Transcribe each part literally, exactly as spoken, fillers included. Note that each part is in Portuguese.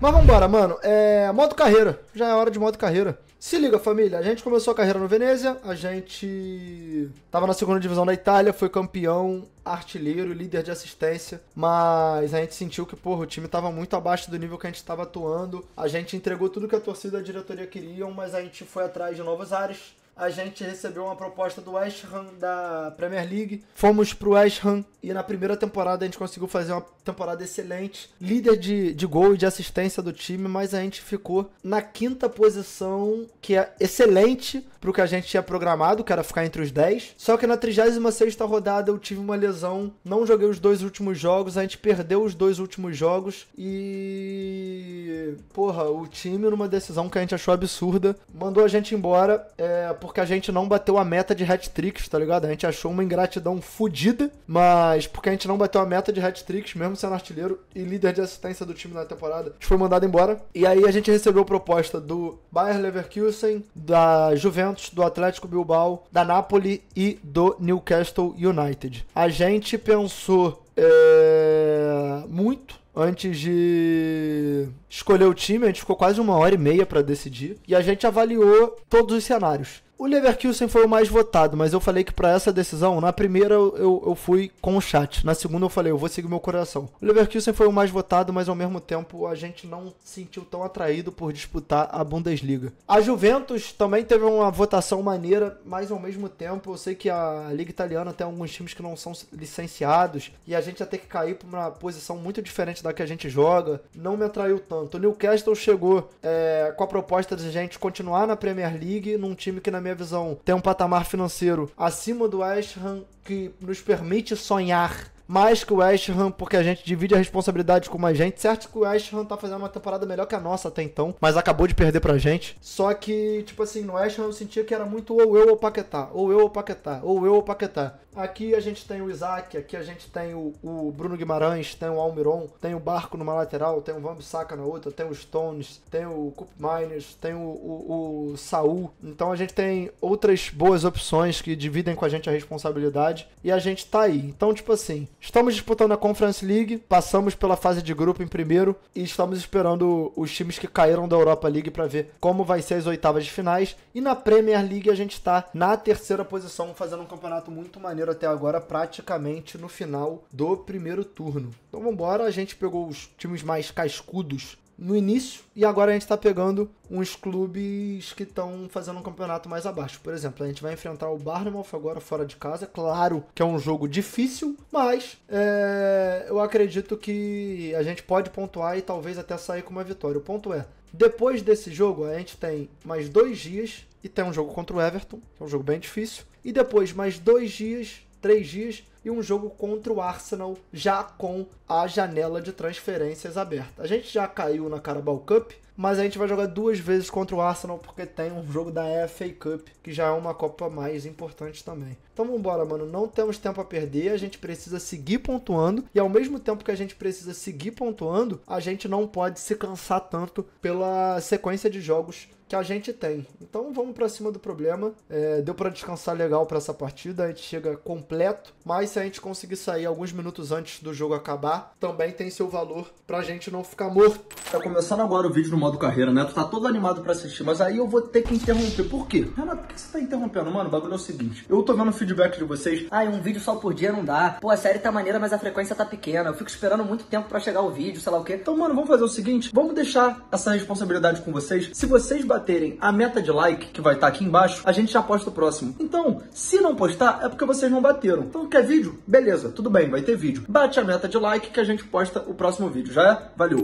Mas vambora, mano. É... modo carreira. Já é hora de modo carreira. Se liga, família. A gente começou a carreira no Venezia. A gente tava na segunda divisão da Itália. Foi campeão, artilheiro, líder de assistência. Mas a gente sentiu que, porra, o time tava muito abaixo do nível que a gente tava atuando. A gente entregou tudo que a torcida e a diretoria queriam, mas a gente foi atrás de novos ares. A gente recebeu uma proposta do West Ham, da Premier League. Fomos pro West Ham e na primeira temporada a gente conseguiu fazer uma temporada excelente. Líder de, de gol e de assistência do time, mas a gente ficou na quinta posição, que é excelente pro que a gente tinha programado, que era ficar entre os dez. Só que na trigésima sexta rodada eu tive uma lesão, não joguei os dois últimos jogos, a gente perdeu os dois últimos jogos e... porra, o time, numa decisão que a gente achou absurda, mandou a gente embora, é... porque a gente não bateu a meta de hat-tricks, tá ligado? A gente achou uma ingratidão fodida, mas porque a gente não bateu a meta de hat-tricks, mesmo sendo artilheiro e líder de assistência do time na temporada, a gente foi mandado embora. E aí a gente recebeu proposta do Bayern Leverkusen, da Juventus, do Atlético Bilbao, da Napoli e do Newcastle United. A gente pensou é, muito antes de escolher o time. A gente ficou quase uma hora e meia pra decidir e a gente avaliou todos os cenários. O Leverkusen foi o mais votado, mas eu falei que pra essa decisão, na primeira eu, eu fui com o chat, na segunda eu falei, eu vou seguir meu coração. O Leverkusen foi o mais votado, mas ao mesmo tempo a gente não se sentiu tão atraído por disputar a Bundesliga. A Juventus também teve uma votação maneira, mas ao mesmo tempo eu sei que a Liga Italiana tem alguns times que não são licenciados e a gente ia ter que cair pra uma posição muito diferente da que a gente joga, não me atraiu tanto. O Newcastle chegou é, com a proposta de a gente continuar na Premier League, num time que na minha visão tem um patamar financeiro acima do West Ham, que nos permite sonhar mais que o West Ham, porque a gente divide a responsabilidade com mais gente. Certo que o West Ham tá fazendo uma temporada melhor que a nossa até então, mas acabou de perder pra gente. Só que, tipo assim, no West Ham eu sentia que era muito ou eu ou Paquetá, ou eu ou Paquetá, ou eu ou Paquetá. Aqui a gente tem o Isaac, aqui a gente tem o, o Bruno Guimarães, tem o Almirón, tem o Barco numa lateral, tem o Wan-Bissaka na outra, tem o Stones, tem o Cup Miners, tem o, o, o Saul. Então a gente tem outras boas opções que dividem com a gente a responsabilidade e a gente tá aí. Então, tipo assim, estamos disputando a Conference League, passamos pela fase de grupo em primeiro e estamos esperando os times que caíram da Europa League para ver como vai ser as oitavas de finais. E na Premier League a gente está na terceira posição, fazendo um campeonato muito maneiro até agora, praticamente no final do primeiro turno. Então vambora, a gente pegou os times mais cascudos no início e agora a gente tá pegando uns clubes que estão fazendo um campeonato mais abaixo. Por exemplo, a gente vai enfrentar o Bournemouth agora fora de casa. Claro que é um jogo difícil, mas é, eu acredito que a gente pode pontuar e talvez até sair com uma vitória. O ponto é, depois desse jogo a gente tem mais dois dias e tem um jogo contra o Everton, que é um jogo bem difícil, e depois mais dois dias, três dias e um jogo contra o Arsenal, já com a janela de transferências aberta. A gente já caiu na Carabao Cup, mas a gente vai jogar duas vezes contra o Arsenal, porque tem um jogo da F A Cup, que já é uma Copa mais importante também. Então vambora, mano, não temos tempo a perder, a gente precisa seguir pontuando, e ao mesmo tempo que a gente precisa seguir pontuando, a gente não pode se cansar tanto pela sequência de jogos que a gente tem. Então vamos pra cima do problema. É, deu pra descansar legal pra essa partida, a gente chega completo, mas se a gente conseguir sair alguns minutos antes do jogo acabar, também tem seu valor pra gente não ficar morto. Tá começando agora o vídeo no modo carreira, né? Tu tá todo animado pra assistir, mas aí eu vou ter que interromper. Por quê? Renato, por que você tá interrompendo? Mano, o bagulho é o seguinte, eu tô vendo o feedback de vocês. Ai, um vídeo só por dia não dá. Pô, a série tá maneira, mas a frequência tá pequena. Eu fico esperando muito tempo pra chegar o vídeo, sei lá o quê. Então, mano, vamos fazer o seguinte, vamos deixar essa responsabilidade com vocês. Se vocês baterem a meta de like, que vai estar aqui embaixo, a gente já posta o próximo. Então, se não postar, é porque vocês não bateram. Então, quer vídeo? Beleza, tudo bem, vai ter vídeo. Bate a meta de like que a gente posta o próximo vídeo, já é? Valeu!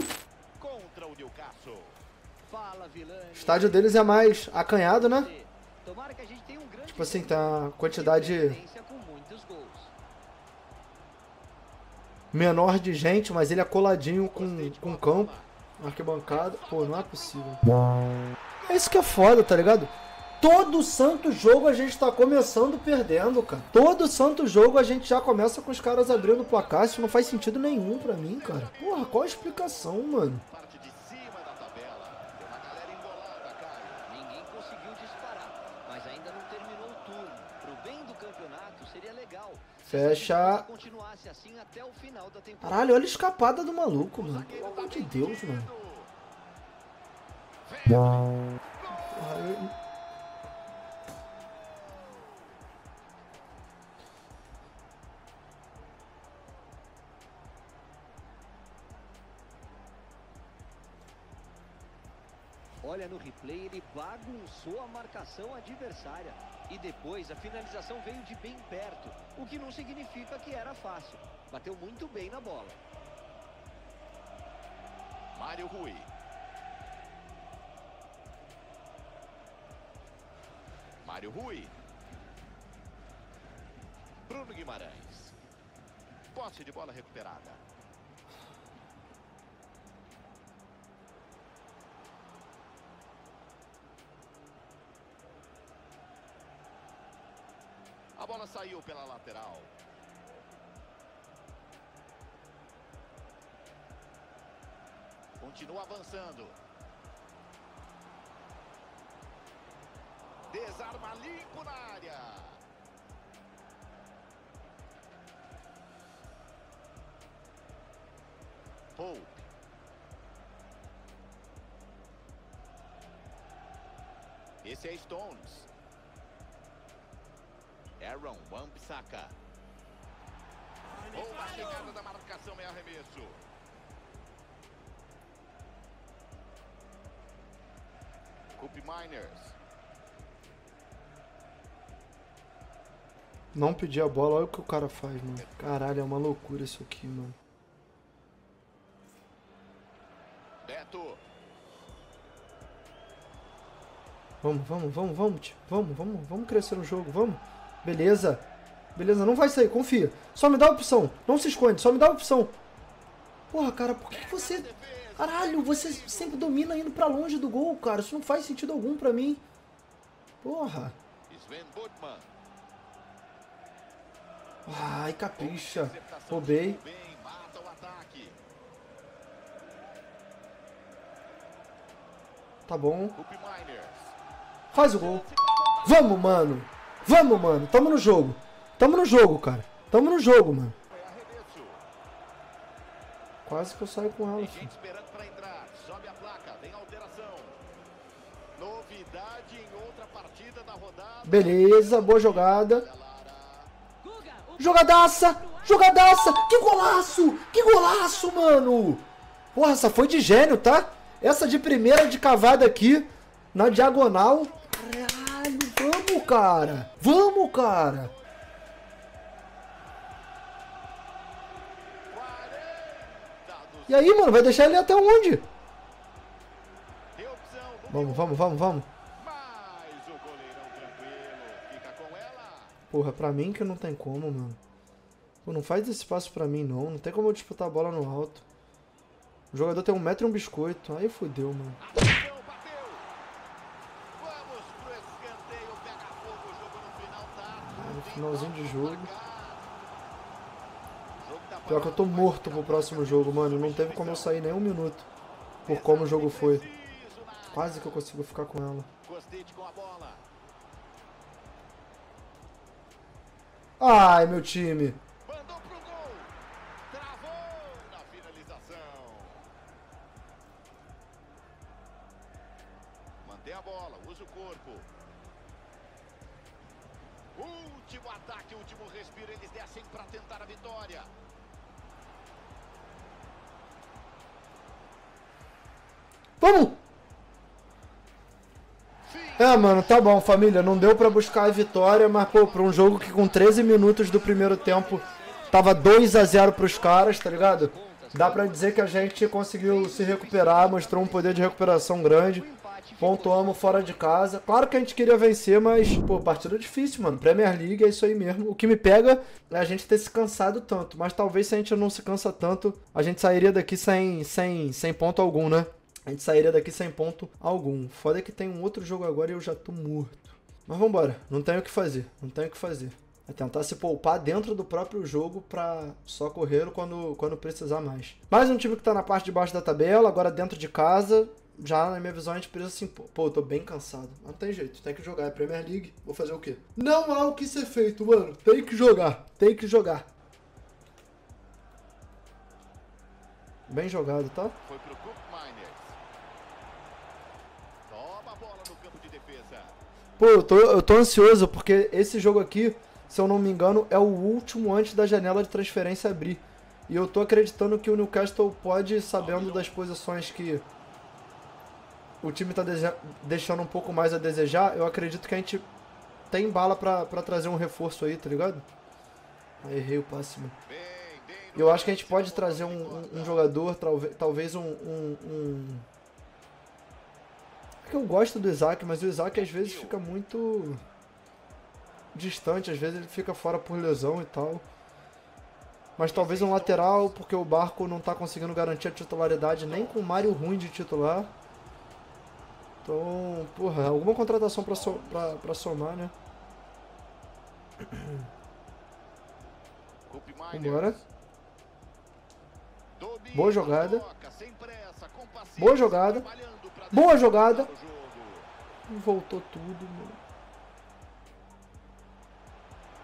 O estádio deles é mais acanhado, né? Tipo assim, tá quantidade menor de gente, mas ele é coladinho com, com o campo. Arquibancada, pô, não é possível. É isso que é foda, tá ligado? Todo santo jogo a gente tá começando perdendo, cara. Todo santo jogo a gente já começa com os caras abrindo o placar. Isso não faz sentido nenhum pra mim, cara. Porra, qual a explicação, mano? Fecha. Caralho, olha a escapada do maluco, mano. Pelo amor de Deus, mano. Olha no replay, ele bagunçou a marcação adversária. E depois a finalização veio de bem perto, o que não significa que era fácil. Bateu muito bem na bola. Mário Rui. Mário Rui. Bruno Guimarães. Posse de bola recuperada. A bola saiu pela lateral. Continua avançando. Desarma limpo na área. Pope. Esse é Stones. Aaron Wan-Bissaka. Boa chegada da marcação e arremesso. Cup Miners. Não pedir a bola, olha o que o cara faz, mano. Caralho, é uma loucura isso aqui, mano. Beto. Vamos, vamos, vamos, vamos, tio. Vamos, vamos, vamos crescer o jogo, vamos. Beleza. Beleza, não vai sair, confia. Só me dá a opção. Não se esconde, só me dá a opção. Porra, cara, por que você... Caralho, você sempre domina indo pra longe do gol, cara. Isso não faz sentido algum pra mim. Porra. Ai, capricha. Roubei. Tá bom. Faz o gol. Vamos, mano. Vamos, mano. Tamo no jogo. Tamo no jogo, cara. Tamo no jogo, mano. Quase que eu saio com ela. Tem gente esperando pra entrar. Sobe a placa. Tem alteração. Novidade em outra partida da rodada. Beleza, boa jogada. Jogadaça! Jogadaça! Que golaço! Que golaço, mano! Porra, essa foi de gênio, tá? Essa de primeira de cavada aqui, na diagonal. Caralho, vamos, cara! Vamos, cara! E aí, mano, vai deixar ele até onde? Vamos, vamos, vamos, vamos. Porra, pra mim que não tem como, mano. Pô, não faz esse passo pra mim, não. Não tem como eu disputar a bola no alto. O jogador tem um metro e um biscoito. Aí fodeu, mano. Finalzinho de jogo. Pior que eu tô morto pro próximo jogo, mano. Não teve como eu sair nem um minuto. Por como o jogo foi. Quase que eu consigo ficar com ela. Ai, meu time. Mandou pro gol. Travou na finalização. Mantém a bola, usa o corpo. Último ataque, último respiro, eles descem para tentar a vitória. Vamos! É, mano, tá bom, família. Não deu pra buscar a vitória, mas, pô, pra um jogo que com treze minutos do primeiro tempo tava dois a zero pros caras, tá ligado? Dá pra dizer que a gente conseguiu se recuperar, mostrou um poder de recuperação grande. Pontuamos fora de casa. Claro que a gente queria vencer, mas, pô, partida difícil, mano. Premier League é isso aí mesmo. O que me pega é a gente ter se cansado tanto, mas talvez se a gente não se cansa tanto, a gente sairia daqui sem, sem, sem ponto algum, né? A gente sairia daqui sem ponto algum. Foda que tem um outro jogo agora e eu já tô morto. Mas vambora. Não tenho o que fazer. Não tenho o que fazer. É tentar se poupar dentro do próprio jogo pra só correr quando, quando precisar mais. Mais um time que tá na parte de baixo da tabela, agora dentro de casa. Já na minha visão a gente precisa se impor. Pô, eu tô bem cansado. Mas não tem jeito. Tem que jogar. É Premier League. Vou fazer o quê? Não há o que ser feito, mano. Tem que jogar. Tem que jogar. Bem jogado, tá? Foi pro Cup Miners. Pô, eu tô, eu tô ansioso, porque esse jogo aqui, se eu não me engano, é o último antes da janela de transferência abrir. E eu tô acreditando que o Newcastle pode, sabendo das posições que o time tá deixando um pouco mais a desejar, eu acredito que a gente tem bala pra, pra trazer um reforço aí, tá ligado? Aí, errei o passe, mano. Eu acho que a gente pode trazer um, um, um jogador, talvez, talvez um... um, um... É que eu gosto do Isaac, mas o Isaac às vezes fica muito distante, às vezes ele fica fora por lesão e tal. Mas talvez um lateral, porque o Barco não tá conseguindo garantir a titularidade nem com o Mário Rui de titular. Então, porra, alguma contratação pra, so pra, pra somar, né? Vambora. Boa jogada. Boa jogada. Boa jogada. Voltou tudo, mano.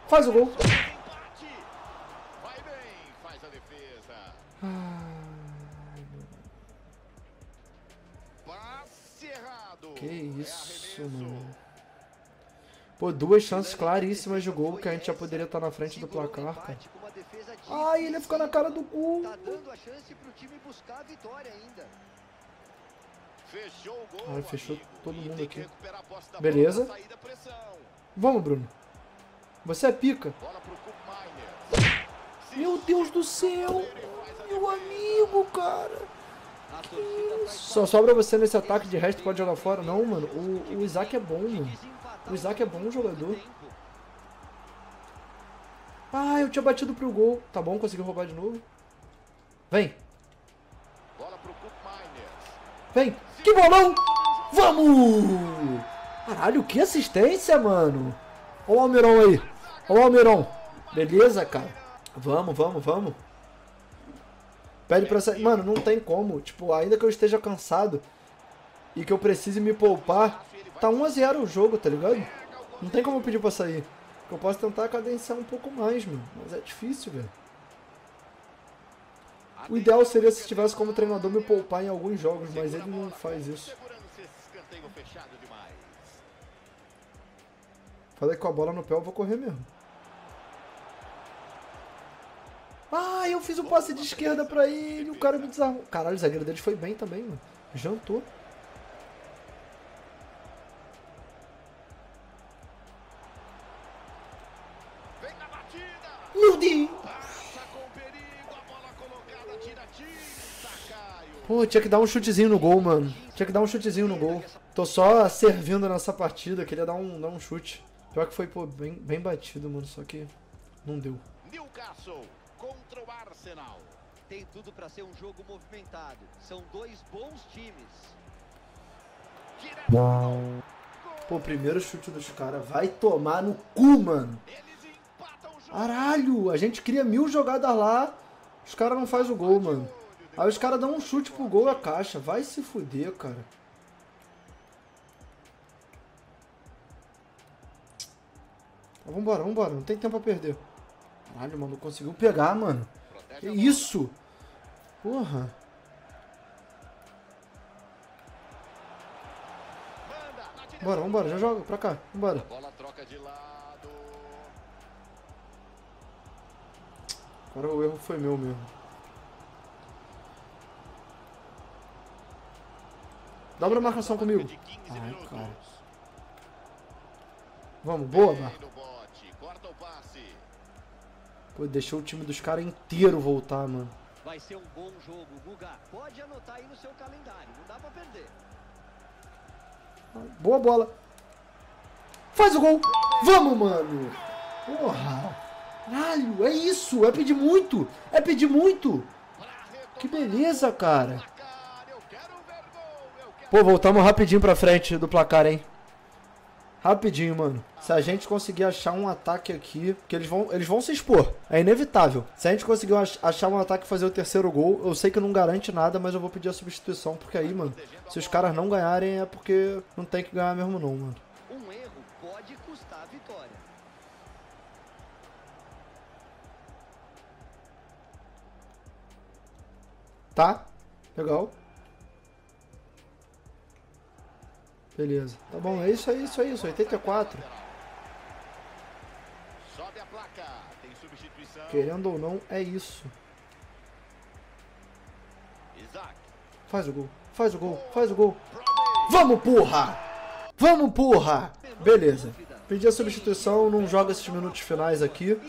Faz o gol. Que isso, mano. Pô, duas chances claríssimas de gol que a gente já poderia estar na frente do placar, cara. Ai, ele fica na cara do gol. Ai, fechou todo mundo aqui. Beleza. Vamos, Bruno. Você é pica. Meu Deus do céu. Meu amigo, cara. Só sobra você nesse ataque, de resto pode jogar fora. Não, mano, o, o Isaac é bom, mano. O Isaac é bom jogador. Ah, eu tinha batido pro gol. Tá bom, conseguiu roubar de novo. Vem. Vem. Que bolão! Vamos! Caralho, que assistência, mano. Olha o Almirón aí. Olha o Almirón. Beleza, cara. Vamos, vamos, vamos. Pede pra sair. Mano, não tem como. Tipo, ainda que eu esteja cansado e que eu precise me poupar, tá um a zero o jogo, tá ligado? Não tem como eu pedir pra sair. Eu posso tentar cadenciar um pouco mais, mano. Mas é difícil, velho. O ideal seria se tivesse como treinador me poupar em alguns jogos, mas ele não faz isso. Falei que com a bola no pé eu vou correr mesmo. Ah, eu fiz um passe de esquerda pra ele, o cara me desarmou. Caralho, o zagueiro dele foi bem também, mano. Jantou. Meu Deus! Pô, tinha que dar um chutezinho no gol, mano. Tinha que dar um chutezinho no gol. Tô só servindo nessa partida, queria dar um, dar um chute. Pior que foi, pô, bem, bem batido, mano, só que não deu. Newcastle contra o Arsenal. Tem tudo para ser um jogo movimentado. São dois bons times. Uau. Pô, primeiro chute dos caras. Vai tomar no cu, mano. Caralho, a gente cria mil jogadas lá. Os caras não fazem o gol, mano. Aí os caras dão um chute pro gol a caixa. Vai se fuder, cara. Tá, vambora, vambora. Não tem tempo a perder. Caralho, mano, conseguiu pegar, mano. Que isso? Porra. Bora, vambora, já joga pra cá. Vambora. Agora o erro foi meu mesmo. Dobra a marcação comigo. Ai, cara. Vamos, boa, Barco. Pô, deixou o time dos caras inteiro voltar, mano. Vai ser um bom jogo, Guga. Pode anotar aí no seu calendário, não dá pra perder. Boa bola. Faz o gol. Vamos, mano. Porra. Caralho, é isso. É pedir muito. É pedir muito. Que beleza, cara. Pô, voltamos rapidinho pra frente do placar, hein. Rapidinho, mano. Se a gente conseguir achar um ataque aqui... Porque eles vão, eles vão se expor. É inevitável. Se a gente conseguir achar um ataque e fazer o terceiro gol... Eu sei que não garante nada, mas eu vou pedir a substituição. Porque aí, mano... Se os caras não ganharem é porque... Não tem que ganhar mesmo não, mano. Um erro pode custar a vitória. Tá. Legal. Beleza. Tá bom, é isso aí, é isso aí, é isso. oitenta e quatro. Sobe a placa. Tem substituição. Querendo ou não, é isso. Isaac. Faz o gol. Faz o gol. Faz o gol. Vamos, porra! Vamos, porra! Beleza. Pedi a substituição, não joga esses minutos finais aqui.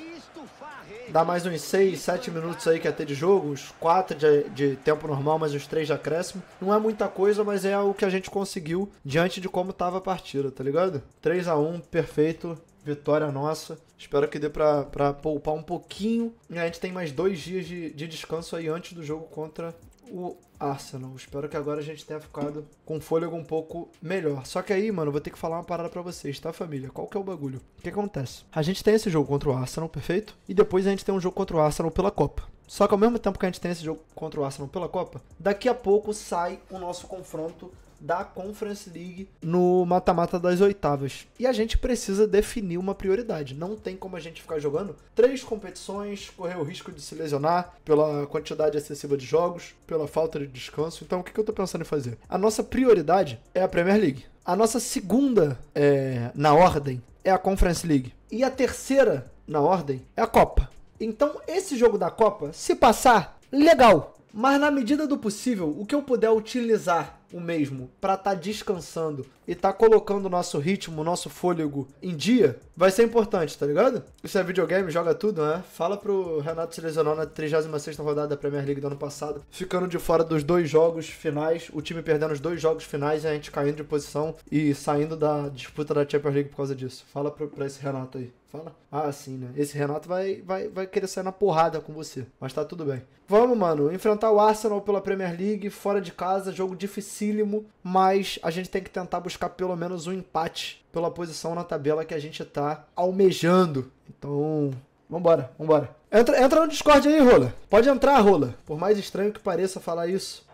Dá mais uns seis, sete minutos aí que é ter de jogo, uns quatro de, de tempo normal, mais uns três de acréscimo. Não é muita coisa, mas é o que a gente conseguiu diante de como tava a partida, tá ligado? três a um, perfeito, vitória nossa. Espero que dê pra, pra poupar um pouquinho. E a gente tem mais dois dias de, de descanso aí antes do jogo contra o Arsenal. Espero que agora a gente tenha ficado com fôlego um pouco melhor. Só que aí, mano, vou ter que falar uma parada pra vocês, tá, família? Qual que é o bagulho? O que acontece? A gente tem esse jogo contra o Arsenal, perfeito? E depois a gente tem um jogo contra o Arsenal pela Copa. Só que ao mesmo tempo que a gente tem esse jogo contra o Arsenal pela Copa, daqui a pouco sai o nosso confronto da Conference League no mata-mata das oitavas. E a gente precisa definir uma prioridade. Não tem como a gente ficar jogando três competições, correr o risco de se lesionar pela quantidade excessiva de jogos, pela falta de descanso. Então, o que eu tô pensando em fazer? A nossa prioridade é a Premier League. A nossa segunda, é, na ordem, é a Conference League. E a terceira, na ordem, é a Copa. Então, esse jogo da Copa, se passar, legal. Mas na medida do possível, o que eu puder utilizar o mesmo para estar descansando e tá colocando o nosso ritmo, o nosso fôlego em dia, vai ser importante, tá ligado? Isso é videogame, joga tudo, né? Fala pro Renato se lesionou na trigésima sexta rodada da Premier League do ano passado, ficando de fora dos dois jogos finais, o time perdendo os dois jogos finais e a gente caindo de posição e saindo da disputa da Champions League por causa disso. Fala pro, pra esse Renato aí. Fala. Ah, sim, né? Esse Renato vai, vai, vai querer sair na porrada com você, mas tá tudo bem. Vamos, mano, enfrentar o Arsenal pela Premier League, fora de casa, jogo dificílimo, mas a gente tem que tentar buscar pelo menos um empate pela posição na tabela que a gente tá almejando. Então, vambora, vambora. Entra, entra no Discord aí, Rola. Pode entrar, Rola. Por mais estranho que pareça falar isso.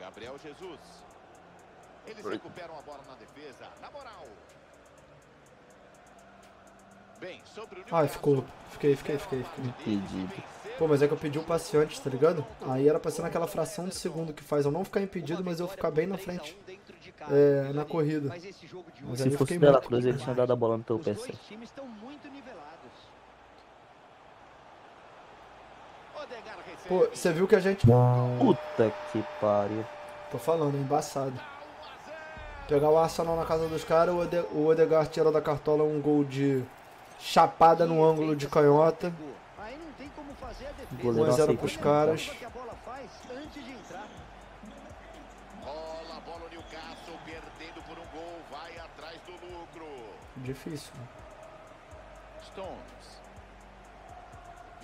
Gabriel Jesus. Eles recuperam a bola na defesa, na moral. Bem, sobre o Newcastle... Ah, ficou. Fiquei, fiquei, fiquei. fiquei. Impedido. Pô, mas é que eu pedi o passe antes, tá ligado? Aí era pra ser naquela fração de segundo que faz eu não ficar impedido, mas eu ficar bem na frente. É, na corrida. Mas se fosse pela cruz, ele tinha dado a bola no teu pé. Os times estão muito nivelados. Pô, você viu que a gente... Puta que pariu. Tô falando, é embaçado. Pegar o Arsenal na casa dos caras, o Ødegaard tira da cartola um gol de chapada no ângulo de canhota. um a zero pros caras. Difícil.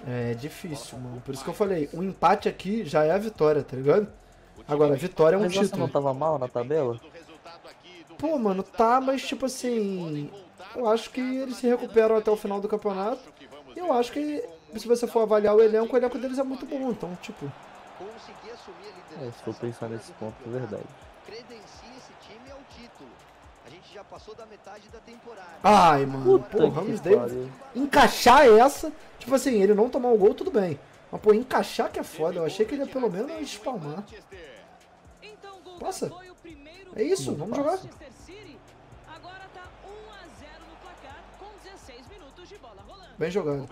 É difícil, mano. Por isso que eu falei, um empate aqui já é a vitória, tá ligado? Agora, a vitória é um título. Mas você não tava mal na tabela? Pô, mano, tá, mas tipo assim, eu acho que eles se recuperam até o final do campeonato. E eu acho que, se você for avaliar o elenco, o elenco deles é muito bom, então, tipo... É, se for pensar nesse ponto, é verdade. Ai, mano, pô, o Ramos Davis encaixar essa, tipo assim, ele não tomar o gol, tudo bem. Mas, pô, encaixar que é foda, eu achei que ele ia pelo menos espalmar. Nossa, é isso, vamos jogar. Bem jogado.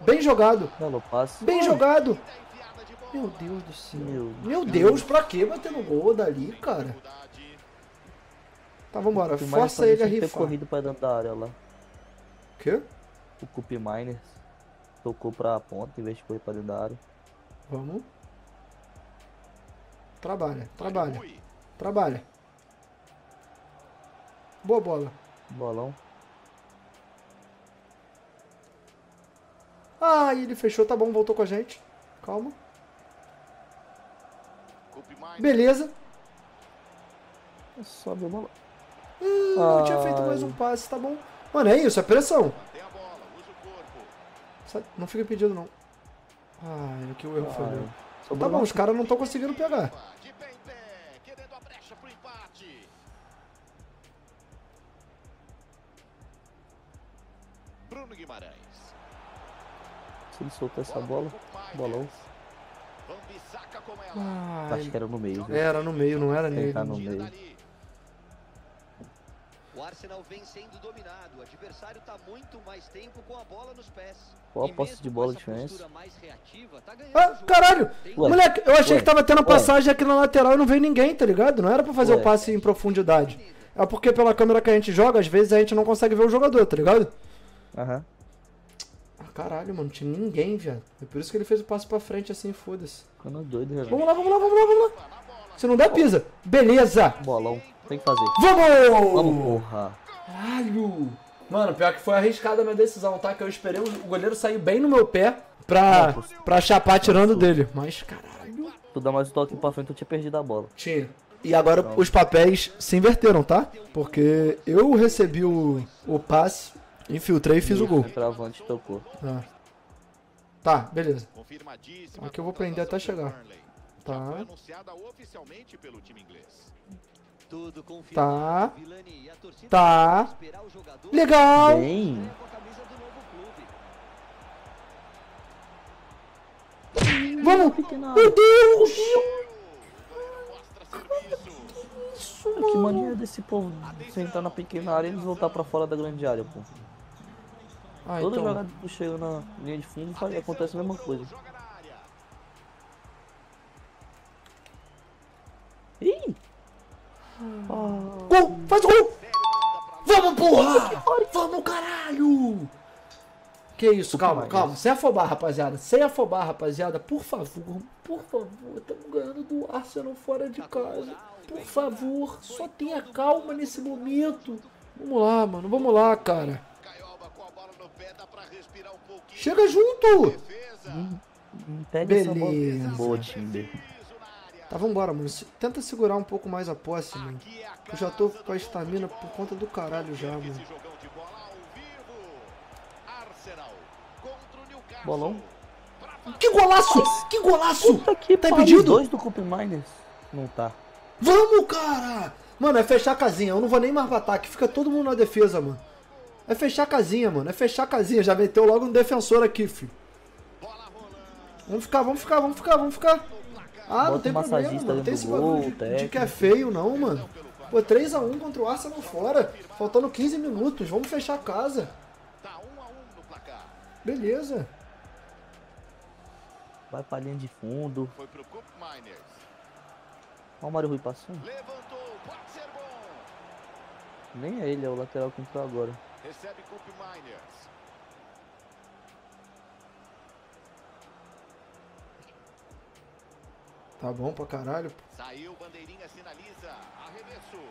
Bem jogado. Bem jogado. Meu Deus do céu. Meu Deus, pra que bater no gol dali, cara? Tá, vambora. Força ele a rifar. Ele foi corrido pra dentro da área lá. O quê? O Cup Miners tocou pra ponta em vez de correr pra dentro da área. Vamos. Trabalha, trabalha. Trabalha. Boa bola. Bolão. Ah, ele fechou. Tá bom, voltou com a gente. Calma. Beleza. Sobe a bola. Hum, eu tinha feito mais um passe, tá bom. Mano, é isso, é pressão. Não fica impedido, não. Ai, que o erro foi meu. Tá bom, os caras não estão conseguindo pegar. Bruno Guimarães. Se ele soltar essa bola, bolão. Ah, acho que era no meio. Viu? Era no meio, não era nele. Tá no meio. O Arsenal vem sendo dominado. O adversário tá muito mais tempo com a bola nos pés. Qual a posse de bola de Twente? Tá ah, caralho! Ué, moleque, eu achei ué, que tava tendo passagem ué. aqui na lateral e não veio ninguém, tá ligado? Não era pra fazer ué. o passe em profundidade. É porque pela câmera que a gente joga, às vezes a gente não consegue ver o jogador, tá ligado? Aham. Uhum. Ah, caralho, mano, não tinha ninguém, viado. É por isso que ele fez o passo pra frente assim, foda-se. Ficando doido, velho. Vamos lá, vamos lá, vamos lá, vamos lá. Se não der, pisa. Beleza. Bolão. Tem que fazer. Vamos! Vamos, porra. Caralho. Mano, pior que foi arriscada a minha decisão, tá? Que eu esperei o goleiro sair bem no meu pé pra, pra chapar tirando Nossa. dele. Mas, caralho. Tu dá mais um toque pra frente, eu tinha perdido a bola. Tinha. E agora Pronto. os papéis se inverteram, tá? Porque eu recebi o, o passe, infiltrei e fiz Isso, o gol. Travante, tocou. Ah. Tá, beleza. Aqui eu vou prender até chegar. Tá. Tá. Tá. Legal. Bem. Vamos. Meu Deus. Isso, mano. Que mania desse povo sentar na pequena área e eles voltar pra fora da grande área, pô. Ah, Toda então. jogada que chega na linha de fundo faz, acontece a mesma coisa. Ih! Oh. Gol! Faz o gol! Vamos, porra! Vamos, caralho! Que isso, calma, calma. Sem afobar, rapaziada. Sem afobar, rapaziada. Por favor, por favor. Estamos ganhando do Arsenal fora de casa. Por favor, só tenha calma nesse momento. Vamos lá, mano. Vamos lá, cara. Chega junto! Beleza. Boa, Timber. Tá, vambora, mano. Tenta segurar um pouco mais a posse, mano. Eu já tô com a estamina por conta do caralho já, mano. Bolão. Que golaço! Que golaço! Puta que tá impedido? Dois do Cup Miners? Não tá. Vamos, cara! Mano, é fechar a casinha. Eu não vou nem mais pro ataque. Fica todo mundo na defesa, mano. É fechar a casinha, mano. É fechar a casinha. Já meteu logo um defensor aqui, filho. Vamos ficar, vamos ficar, vamos ficar, vamos ficar. Ah, Bota não tem problema, mano. Não tem esse gol, bagulho de, de que é feio, não, mano. Pô, três a um contra o Arsenal fora. Faltando quinze minutos. Vamos fechar a casa. Beleza. Vai pra linha de fundo. Foi pro Cup Miners. Olha o Mário Rui passando. Levantou, pode ser bom. Nem é ele, é o lateral que entrou agora. Recebe Cup Miners. Tá bom pra caralho. Pô. Saiu, bandeirinha sinaliza. Arremesso.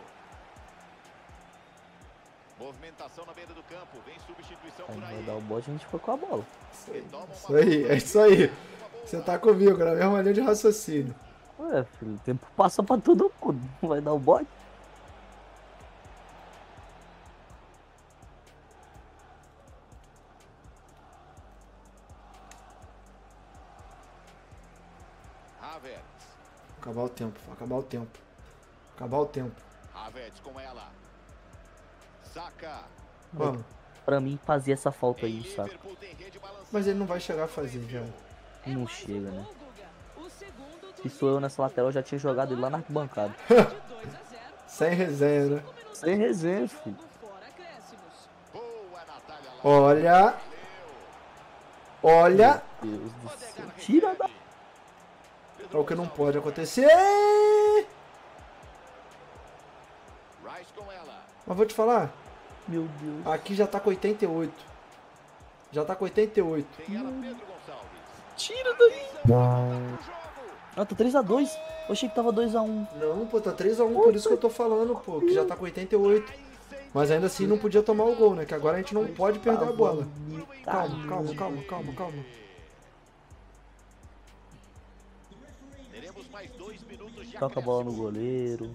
Movimentação na beira do campo. Vem substituição aí, por aí. Vai dar o bote, a gente ficou com a bola. Isso aí, isso aí. É isso aí. Você tá comigo, na mesma linha de raciocínio. Ué, filho, o tempo passa pra todo mundo. Não vai dar o bote? Acabar o tempo, acabar o tempo. Acabar o tempo. Havertz com ela. Saka. Vamos. Pra mim fazer essa falta aí, Saka. Mas ele não vai chegar a fazer, já. Não chega, né? Se sou eu nessa lateral, eu já tinha jogado ele lá na arquibancada. Sem resenha, né? Sem resenha, filho. Olha. Olha. Meu Deus do céu. Tira da... É o que não pode acontecer. Mas vou te falar. Meu Deus. Aqui já tá com oitenta e oito. Já tá com oitenta e oito. Hum. Tira daí. Ah, tá três a dois. Eu achei que tava dois a um. Não, pô, tá três a um. Por isso que eu tô falando, pô. Que já tá com oitenta e oito. Mas ainda assim não podia tomar o gol, né? Que agora a gente não pode perder a bola. Calma, calma, calma, calma, calma. Toca a bola no goleiro.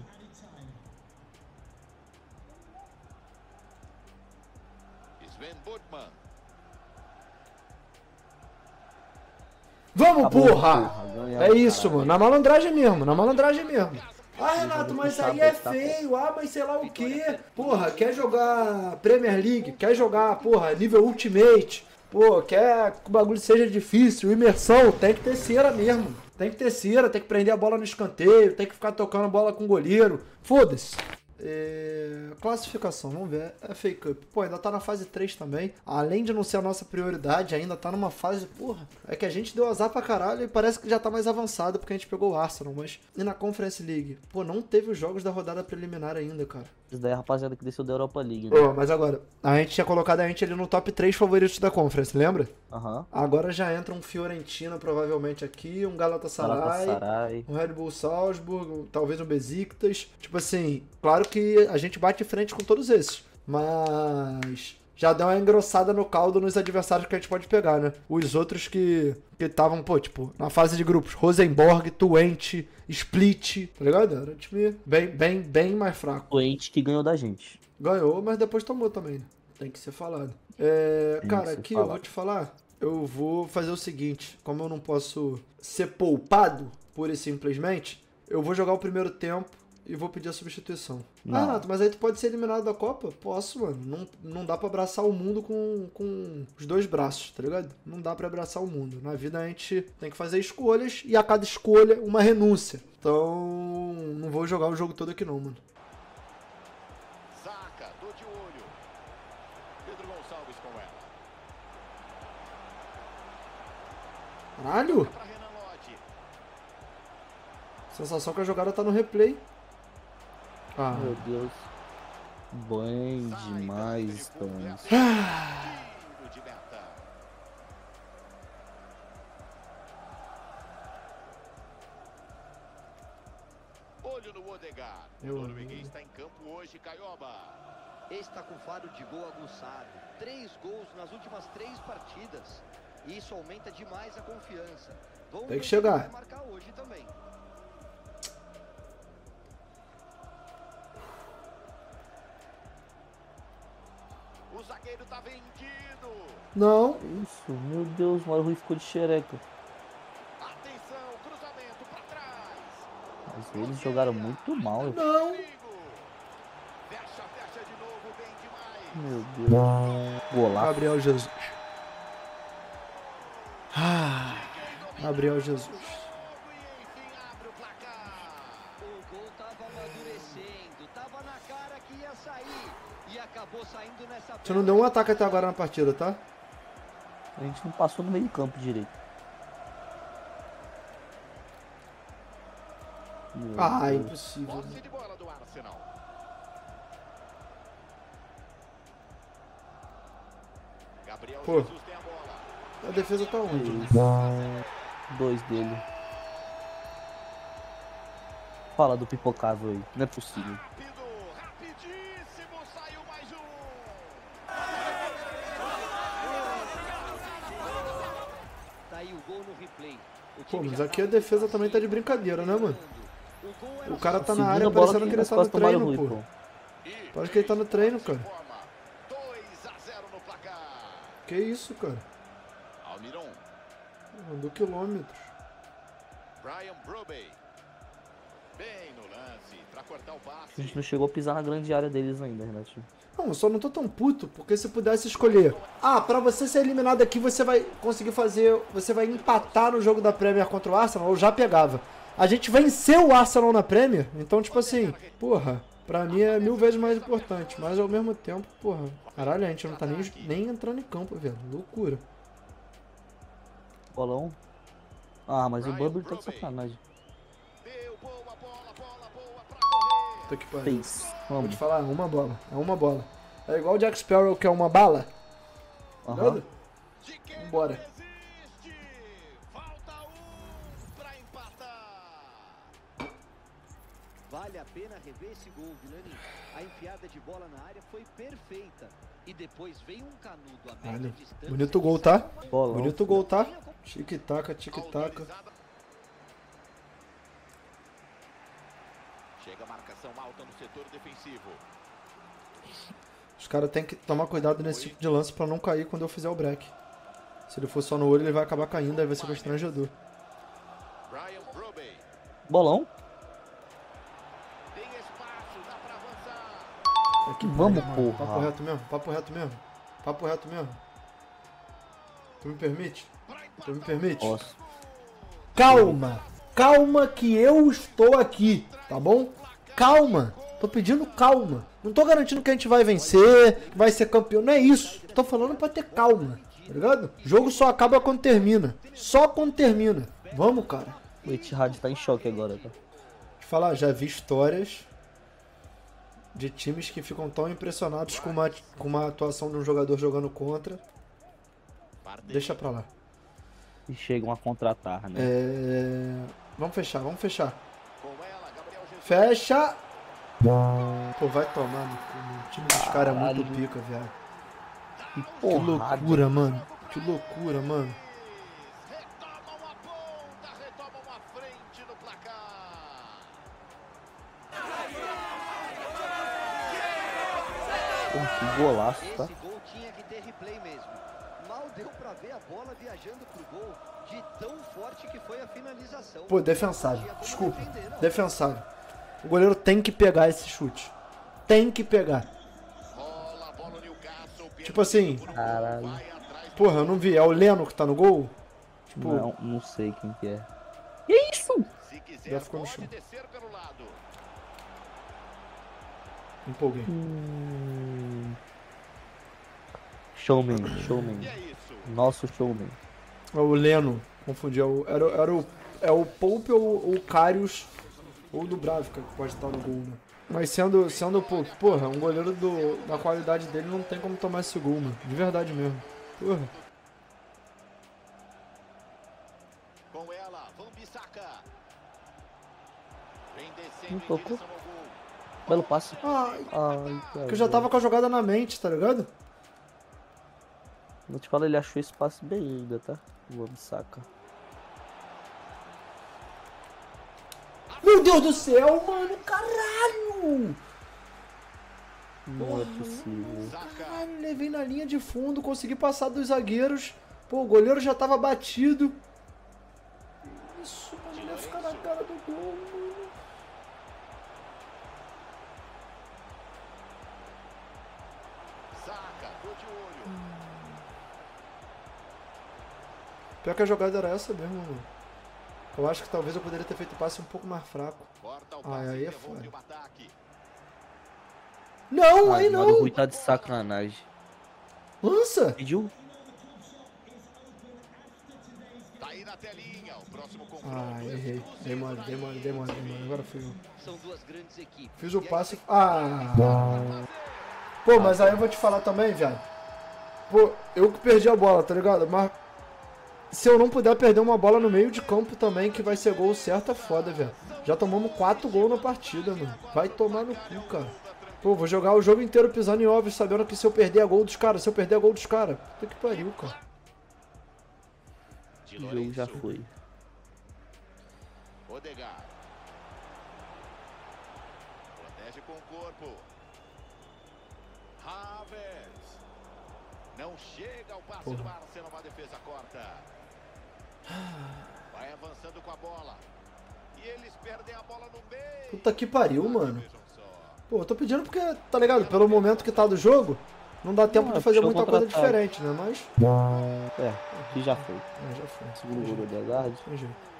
Vamos, Acabou, porra! porra. É isso, mano. Na malandragem mesmo, na malandragem mesmo. Ah, Renato, mas aí é feio. Ah, mas sei lá o quê. Porra, quer jogar Premier League? Quer jogar, porra, nível Ultimate? Pô, quer que o bagulho seja difícil, imersão, tem que ter cera mesmo. Tem que ter cera, tem que prender a bola no escanteio, tem que ficar tocando bola com o goleiro. Foda-se. É... Classificação, vamos ver. F A Cup. Pô, ainda tá na fase três também. Além de não ser a nossa prioridade, ainda tá numa fase... Porra, é que a gente deu azar pra caralho e parece que já tá mais avançado porque a gente pegou o Arsenal, mas... E na Conference League? Pô, não teve os jogos da rodada preliminar ainda, cara. Isso daí é a rapaziada que desceu da Europa League, né? Pô, mas agora, a gente tinha colocado a gente ali no top três favoritos da Conference, lembra? Aham. Uhum. Agora já entra um Fiorentina provavelmente aqui, um Galatasaray, Galatasaray, um Red Bull Salzburg, talvez um Besiktas. Tipo assim, claro que a gente bate de frente com todos esses, mas já dá uma engrossada no caldo nos adversários que a gente pode pegar, né? Os outros que estavam, pô, tipo, na fase de grupos, Rosenborg, Twente, Split, tá ligado? Era um time bem, bem, bem mais fraco. Twente que ganhou da gente. Ganhou, mas depois tomou também, né? Tem que ser falado. É, Tem cara, aqui falado. Eu vou te falar, eu vou fazer o seguinte, como eu não posso ser poupado, pura e simplesmente, eu vou jogar o primeiro tempo e vou pedir a substituição. Não. Ah, Renato, mas aí tu pode ser eliminado da Copa? Posso, mano. Não, não dá pra abraçar o mundo com, com os dois braços, tá ligado? Não dá pra abraçar o mundo. Na vida a gente tem que fazer escolhas e a cada escolha uma renúncia. Então, não vou jogar o jogo todo aqui não, mano. Caralho! Sensação que a jogada tá no replay. Ah. Meu Deus. Bem demais, Stones. Ah. Olho no Ødegaard. O norueguês está em campo hoje, Caioba. Está com faro de gol aguçado. Três gols nas últimas três partidas. Isso aumenta demais a confiança. Vamos Tem que chegar. Marcar hoje também. O zagueiro tá vendido. Não. Isso, meu Deus, o Mário Rui ficou de xereca. Atenção, cruzamento pra trás. Mas eles jogaram muito mal. Não. Fecha, fecha de novo, bem demais. Meu Deus. Não. Golaço. Gabriel Jesus. Ah, Gabriel Jesus. O gol tava amadurecendo, tava na cara que ia sair e acabou saindo nessa. Você não deu um ataque até agora na partida, tá? A gente não passou no meio campo direito. Meu ah, Deus. É impossível. Posse de bola do Arsenal. Gabriel Pô. Jesus tem a bola. A defesa tá onde? Dois dele. Fala do pipocável aí, não é possível. Rápido, rapidíssimo, saiu mais um. Tá aí o gol no replay. Pô, mas aqui a defesa também tá de brincadeira, né, mano? O cara tá na área parecendo que ele tá no treino, pô. Parece que ele tá no treino, cara. Que isso, cara? Almirón. Mandou quilômetros. Brian Brobey. Bem no lance, pra cortar o passe. A gente não chegou a pisar na grande área deles ainda, Renato. Não, eu só não tô tão puto, porque se pudesse escolher. Ah, pra você ser eliminado aqui, você vai conseguir fazer... Você vai empatar no jogo da Premier contra o Arsenal, ou já pegava. A gente venceu o Arsenal na Premier, então tipo assim, porra... Pra mim é mil vezes mais importante, mas ao mesmo tempo, porra... Caralho, a gente não tá nem, nem entrando em campo, velho. Loucura. Bolão. Ah, mas Brian o Bubble tá de sacanagem. Tô que pariu. Vou te falar, uma bola. É uma bola. É igual o Jack Sparrow, que é uma bala. Uhum. Entendeu? Vambora. Falta um pra empatar. Vale a pena rever esse gol, Vilani. A enfiada de bola na área foi perfeita. E depois veio um canudo a média distância. Bonito gol, tá? Bolão. Bonito gol, tá? Tic-taca, tic-taca. Chega a marcação alta no setor defensivo. Os caras têm que tomar cuidado nesse tipo de lance pra não cair quando eu fizer o break. Se ele for só no olho, ele vai acabar caindo, aí vai ser constrangedor. Bolão. É que vamos, porra. Papo reto mesmo, papo reto mesmo. Papo reto mesmo. Tu me permite? Tu me permite? Nossa. Calma! Calma que eu estou aqui, tá bom? Calma. Tô pedindo calma. Não tô garantindo que a gente vai vencer, que vai ser campeão. Não é isso. Tô falando pra ter calma, tá ligado? O jogo só acaba quando termina. Só quando termina. Vamos, cara. O Etihad tá em choque agora, tá? Deixa eu falar, já vi histórias de times que ficam tão impressionados com uma, com uma atuação de um jogador jogando contra. Deixa pra lá. E chegam a contratar, né? É... Vamos fechar, vamos fechar. Fecha! Pô, vai tomar no cu, mano. O time dos caras é muito pica, velho. Que porrada. loucura, mano. Que loucura, mano. Que golaço, tá? Esse gol tinha que ter replay mesmo. Mal deu pra ver a bola viajando pro gol de tão forte que foi a finalização. Pô, defensável. Desculpa. Defensável. O goleiro tem que pegar esse chute. Tem que pegar. Tipo assim... Caralho. Porra, eu não vi. É o Leno que tá no gol? Tipo... Não, não sei quem que é. Que isso? Já ficou no chão. Empolguei. Hum... Showman, showman. Nosso showman. O Leno. Confundi. Era, era o, é o Pope ou o Karius... Ou do Brávica, que pode estar no gol, né? Mas sendo, sendo o Pope, porra, um goleiro do, da qualidade dele não tem como tomar esse gol, mano. De verdade mesmo. Porra. Com ela, Wan-Bissaka. Não tocou. Belo passe. Ai, Ai cara, que eu já tava com a jogada na mente, tá ligado? Vou te falar, ele achou esse passe bem ainda, tá? O Wan-Bissaka. Meu Deus do céu, mano, caralho! Não é possível. Caralho, levei na linha de fundo, consegui passar dos zagueiros. Pô, o goleiro já tava batido. Isso, mano, vai ficar na cara do gol, mano. Pior que a jogada era essa mesmo, mano. Eu acho que talvez eu poderia ter feito o passe um pouco mais fraco. Ai, aí é foda. Não, ah, aí não! O Mário Rui tá de sacanagem. Lança! Pediu? Ah, errei. Demora, demora, demora, demora. Agora fui eu. Fiz o passe... Ah! Pô, mas aí eu vou te falar também, viado. Pô, eu que perdi a bola, tá ligado? Mas... se eu não puder perder uma bola no meio de campo também, que vai ser gol certo, é foda, velho. Já tomamos quatro gols na partida, mano. Vai tomar no cu, cara. Pô, vou jogar o jogo inteiro pisando em ovos, sabendo que se eu perder a gol dos caras, se eu perder a gol dos caras, puta que pariu, cara. O jogo já foi. Ødegaard. Protege com o corpo. Havertz. Não chega ao passe do Arsenal, uma defesa corta. Vai avançando com a bola. E eles perdem a bola no meio. Puta que pariu, mano. Pô, eu tô pedindo porque, tá ligado? Pelo momento que tá do jogo, não dá tempo ah, de fazer muita coisa diferente, né? Mas. É, aqui já foi. É, já foi. Segundo jogo de Ødegaard.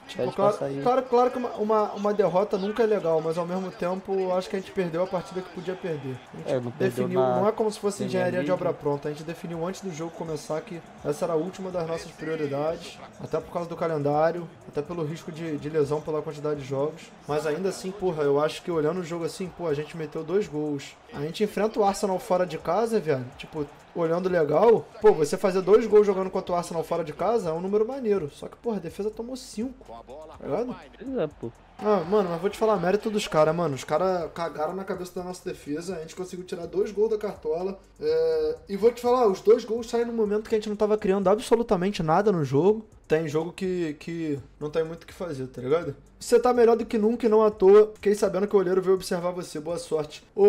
Tipo, claro, claro, claro que uma, uma, uma derrota nunca é legal, mas ao mesmo tempo acho que a gente perdeu a partida que podia perder. A gente é, não, definiu, não é como se fosse engenharia de obra pronta, a gente definiu antes do jogo começar que essa era a última das nossas prioridades, até por causa do calendário, até pelo risco de, de lesão pela quantidade de jogos. Mas ainda assim, porra, eu acho que olhando o jogo assim, pô, a gente meteu dois gols. A gente enfrenta o Arsenal fora de casa, velho, tipo... olhando legal, pô, você fazer dois gols jogando contra o Arsenal fora de casa é um número maneiro. Só que, porra, a defesa tomou cinco. Tá ligado? É, pô. Ah, mano, mas vou te falar, mérito dos caras, mano. Os caras cagaram na cabeça da nossa defesa. A gente conseguiu tirar dois gols da cartola. É... E vou te falar, os dois gols saem no momento que a gente não tava criando absolutamente nada no jogo. Tem jogo que, que não tem muito o que fazer, tá ligado? Você tá melhor do que nunca e não à toa. Fiquei sabendo que o olheiro veio observar você. Boa sorte. Ô,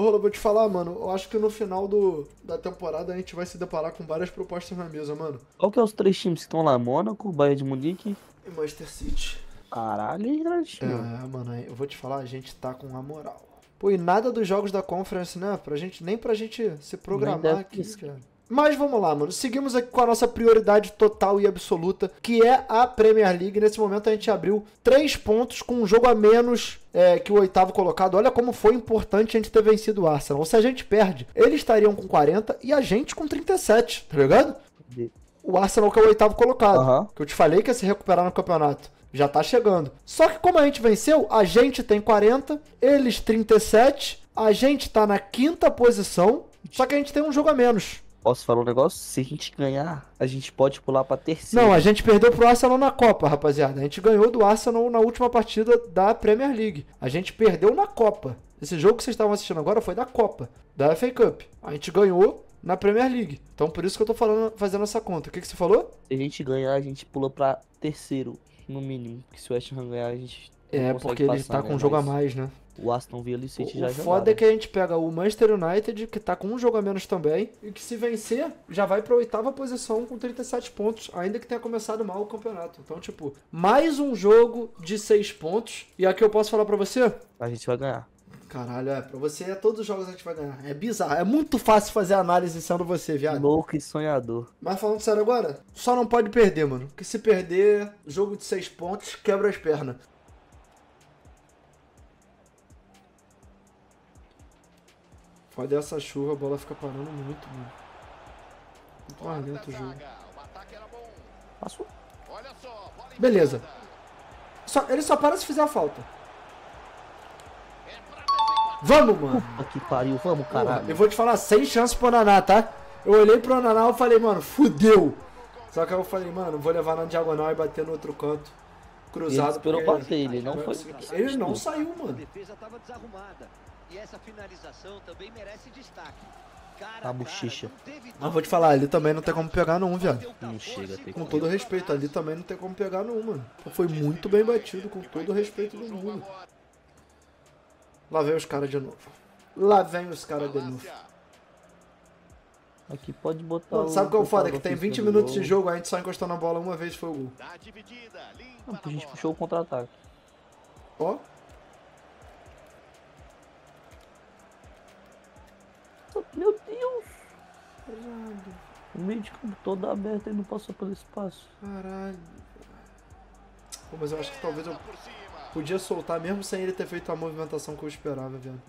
Rolo, vou te falar, mano. Eu acho que no final do, da temporada a gente vai se deparar com várias propostas na mesa, mano. Qual que é os três times que estão lá? Mônaco, Bayern de Munique e Manchester City. Caralho, hein, Grantinho? É, mano, eu vou te falar, a gente tá com a moral. Pô, e nada dos jogos da Conference, né? Pra gente, nem pra gente se programar aqui, cara. Mas vamos lá, mano. Seguimos aqui com a nossa prioridade total e absoluta, que é a Premier League. Nesse momento a gente abriu três pontos com um jogo a menos é, que o oitavo colocado. Olha como foi importante a gente ter vencido o Arsenal. Se a gente perde, eles estariam com quarenta e a gente com trinta e sete, tá ligado? O Arsenal que é o oitavo colocado, uhum. que eu te falei que ia se recuperar no campeonato. Já tá chegando. Só que como a gente venceu, a gente tem quarenta, eles trinta e sete, a gente tá na quinta posição, só que a gente tem um jogo a menos. Posso falar um negócio? Se a gente ganhar, a gente pode pular pra terceiro. Não, a gente perdeu pro Arsenal na Copa, rapaziada. A gente ganhou do Arsenal na última partida da Premier League. A gente perdeu na Copa. Esse jogo que vocês estavam assistindo agora foi da Copa, da F A Cup. A gente ganhou na Premier League. Então por isso que eu tô falando, fazendo essa conta. O que, que você falou? Se a gente ganhar, a gente pula pra terceiro, no mínimo. Porque se o West Ham ganhar, a gente... É, porque ele tá com um jogo a mais, né? O Aston Villa e City já jogaram. O foda é que a gente pega o Manchester United, que tá com um jogo a menos também, e que se vencer, já vai pra oitava posição com trinta e sete pontos, ainda que tenha começado mal o campeonato. Então, tipo, mais um jogo de seis pontos. E aqui eu posso falar pra você? A gente vai ganhar. Caralho, é, pra você, é todos os jogos a gente vai ganhar. É bizarro, é muito fácil fazer análise sendo você, viado. Louco e sonhador. Mas falando sério agora, só não pode perder, mano. Porque se perder, jogo de seis pontos, quebra as pernas. Foda essa chuva, a bola fica parando muito, mano. Muito mais lento o jogo. Passou. Beleza. Só, ele só para se fizer a falta. Vamos, mano. Puta que pariu, vamos, caralho. Eu vou te falar, sem chance pro Naná, tá? Eu olhei pro Naná e falei, mano, fudeu. Só que aí eu falei, mano, vou levar na diagonal e bater no outro canto. Cruzado. Ele esperou bater, ele não foi. Ele não saiu, mano. A defesa tava desarrumada. E essa finalização também merece destaque. Cara, a bochicha. Mas vou te falar, ali também não tem como pegar não, viado. Não chega, tem com todo respeito, ali também não tem como pegar não, mano. Foi muito bem batido, com todo o respeito do mundo. Lá vem os caras de novo. Lá vem os caras de novo. Aqui pode botar mano, sabe o que é o foda? É que tem vinte minutos de jogo, a gente só encostou na bola uma vez, foi o gol. Não, a gente puxou o contra-ataque. Ó. Meu Deus! Caralho. O meio de campo todo aberto e não passou pelo espaço. Caralho. Pô, mas eu acho que talvez eu podia soltar mesmo sem ele ter feito a movimentação que eu esperava, velho.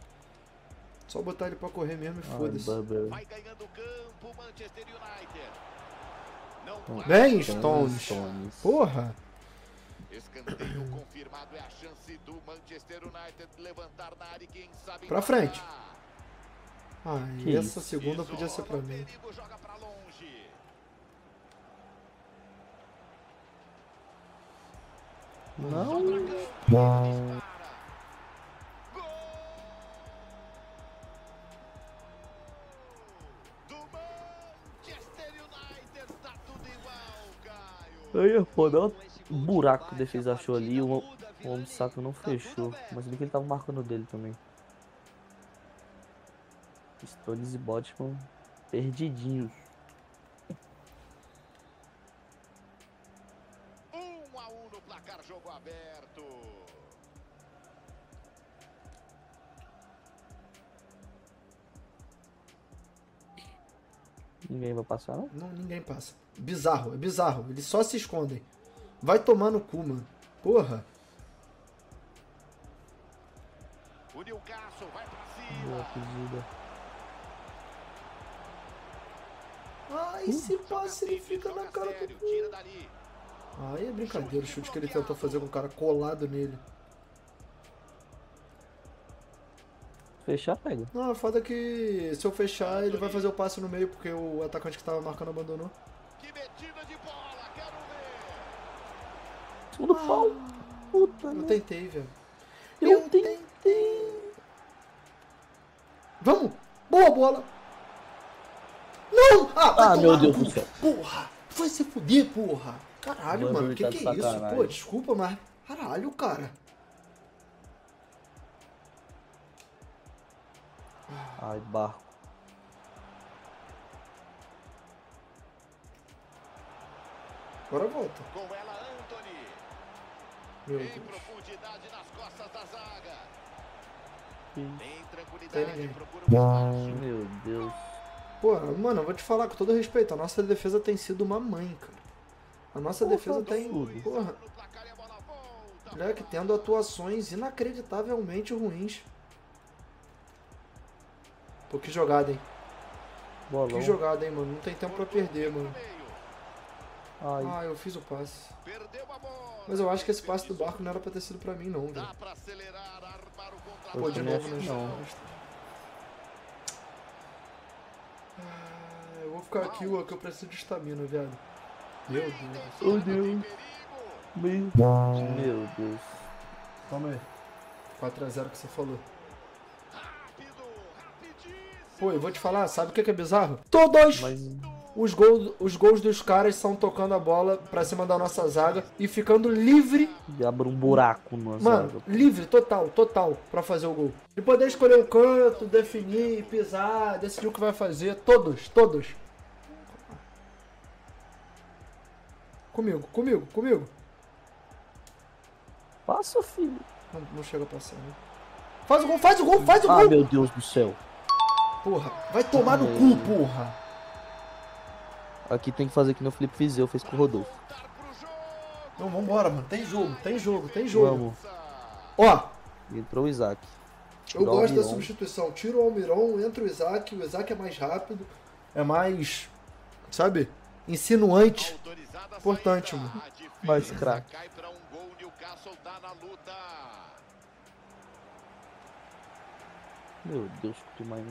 Só botar ele pra correr mesmo e foda-se. Vai ganhando o campo, Manchester United. Não vem, Stones. Stones. Porra! Escanteio confirmado, é a chance do Manchester United levantar na área, quem sabe. Pra frente. Ah, e essa segunda podia ser pra mim. Não. Não. Eu ia foda, um buraco que a defesa achou ali, o Wan-Bissaka não fechou. Mas ali que ele tava marcando dele também. Stones e Botman perdidinhos. Um a um no placar, jogo aberto. Ninguém vai passar, não? Não, ninguém passa. Bizarro, é bizarro. Eles só se escondem. Vai tomar no cu, mano. Porra. O Newcastle vai pra cima. Boa pedida. Ai, se passa, ele fica na cara do cu. Ai, é brincadeira o chute que ele tentou fazer com o cara colado nele. Fechar, pega. Não, a foda é que se eu fechar, ele vai fazer o passe no meio, porque o atacante que tava marcando abandonou. Que metida de bola, quero ver! Segundo pau! Puta, eu tentei, velho. Eu tentei! Vamos! Boa bola! Não! Ah, ah meu Deus do céu. Porra! Vai se fuder, porra! Caralho, mano, o que, que é isso? Pô, desculpa, mas... Caralho, cara. Ai, Barco. Agora volta. Meu Deus. Tem ninguém. Meu Deus. Pô, mano, eu vou te falar com todo respeito, a nossa defesa tem sido uma mãe, cara. A nossa Porra, defesa tem... Porra. Moleque, tendo atuações inacreditavelmente ruins. Pô, que jogada, hein? Bolão. Que jogada, hein, mano? Não tem tempo pra perder, mano. Ai. Ah, eu fiz o passe. Mas eu acho que esse passe do Barco não era pra ter sido pra mim, não, velho. Pô, de novo, né? Ah, eu vou ficar aqui, ó, que eu preciso de estamina, viado. Meu Deus. Meu Deus. Meu Deus. Calma aí. quatro a zero que você falou. Pô, eu vou te falar, sabe o que é bizarro? Todos Mas... os, gols, os gols dos caras são tocando a bola pra cima da nossa zaga e ficando livre. E abre um buraco na Mano, zaga. livre, total, total, pra fazer o gol. E poder escolher um canto, definir, pisar, decidir o que vai fazer. Todos, todos. Comigo, comigo, comigo. Passa, filho. Não, não chega a passar, né? Faz o gol, faz o gol, faz o ah, gol. Ah, meu Deus do céu. Porra, vai tomar no cu, porra. Aqui tem que fazer que meu Felipe Fizeu fez com o Rodolfo. Não, vambora, mano. Tem jogo, tem jogo, tem jogo. Vamos. Ó. Entrou o Isaac. Tirou Eu gosto da substituição. Tira o Almirón, entra o Isaac. O Isaac é mais rápido. É mais, sabe, insinuante. Importante, mano. Mais craque. Meu Deus, que mais.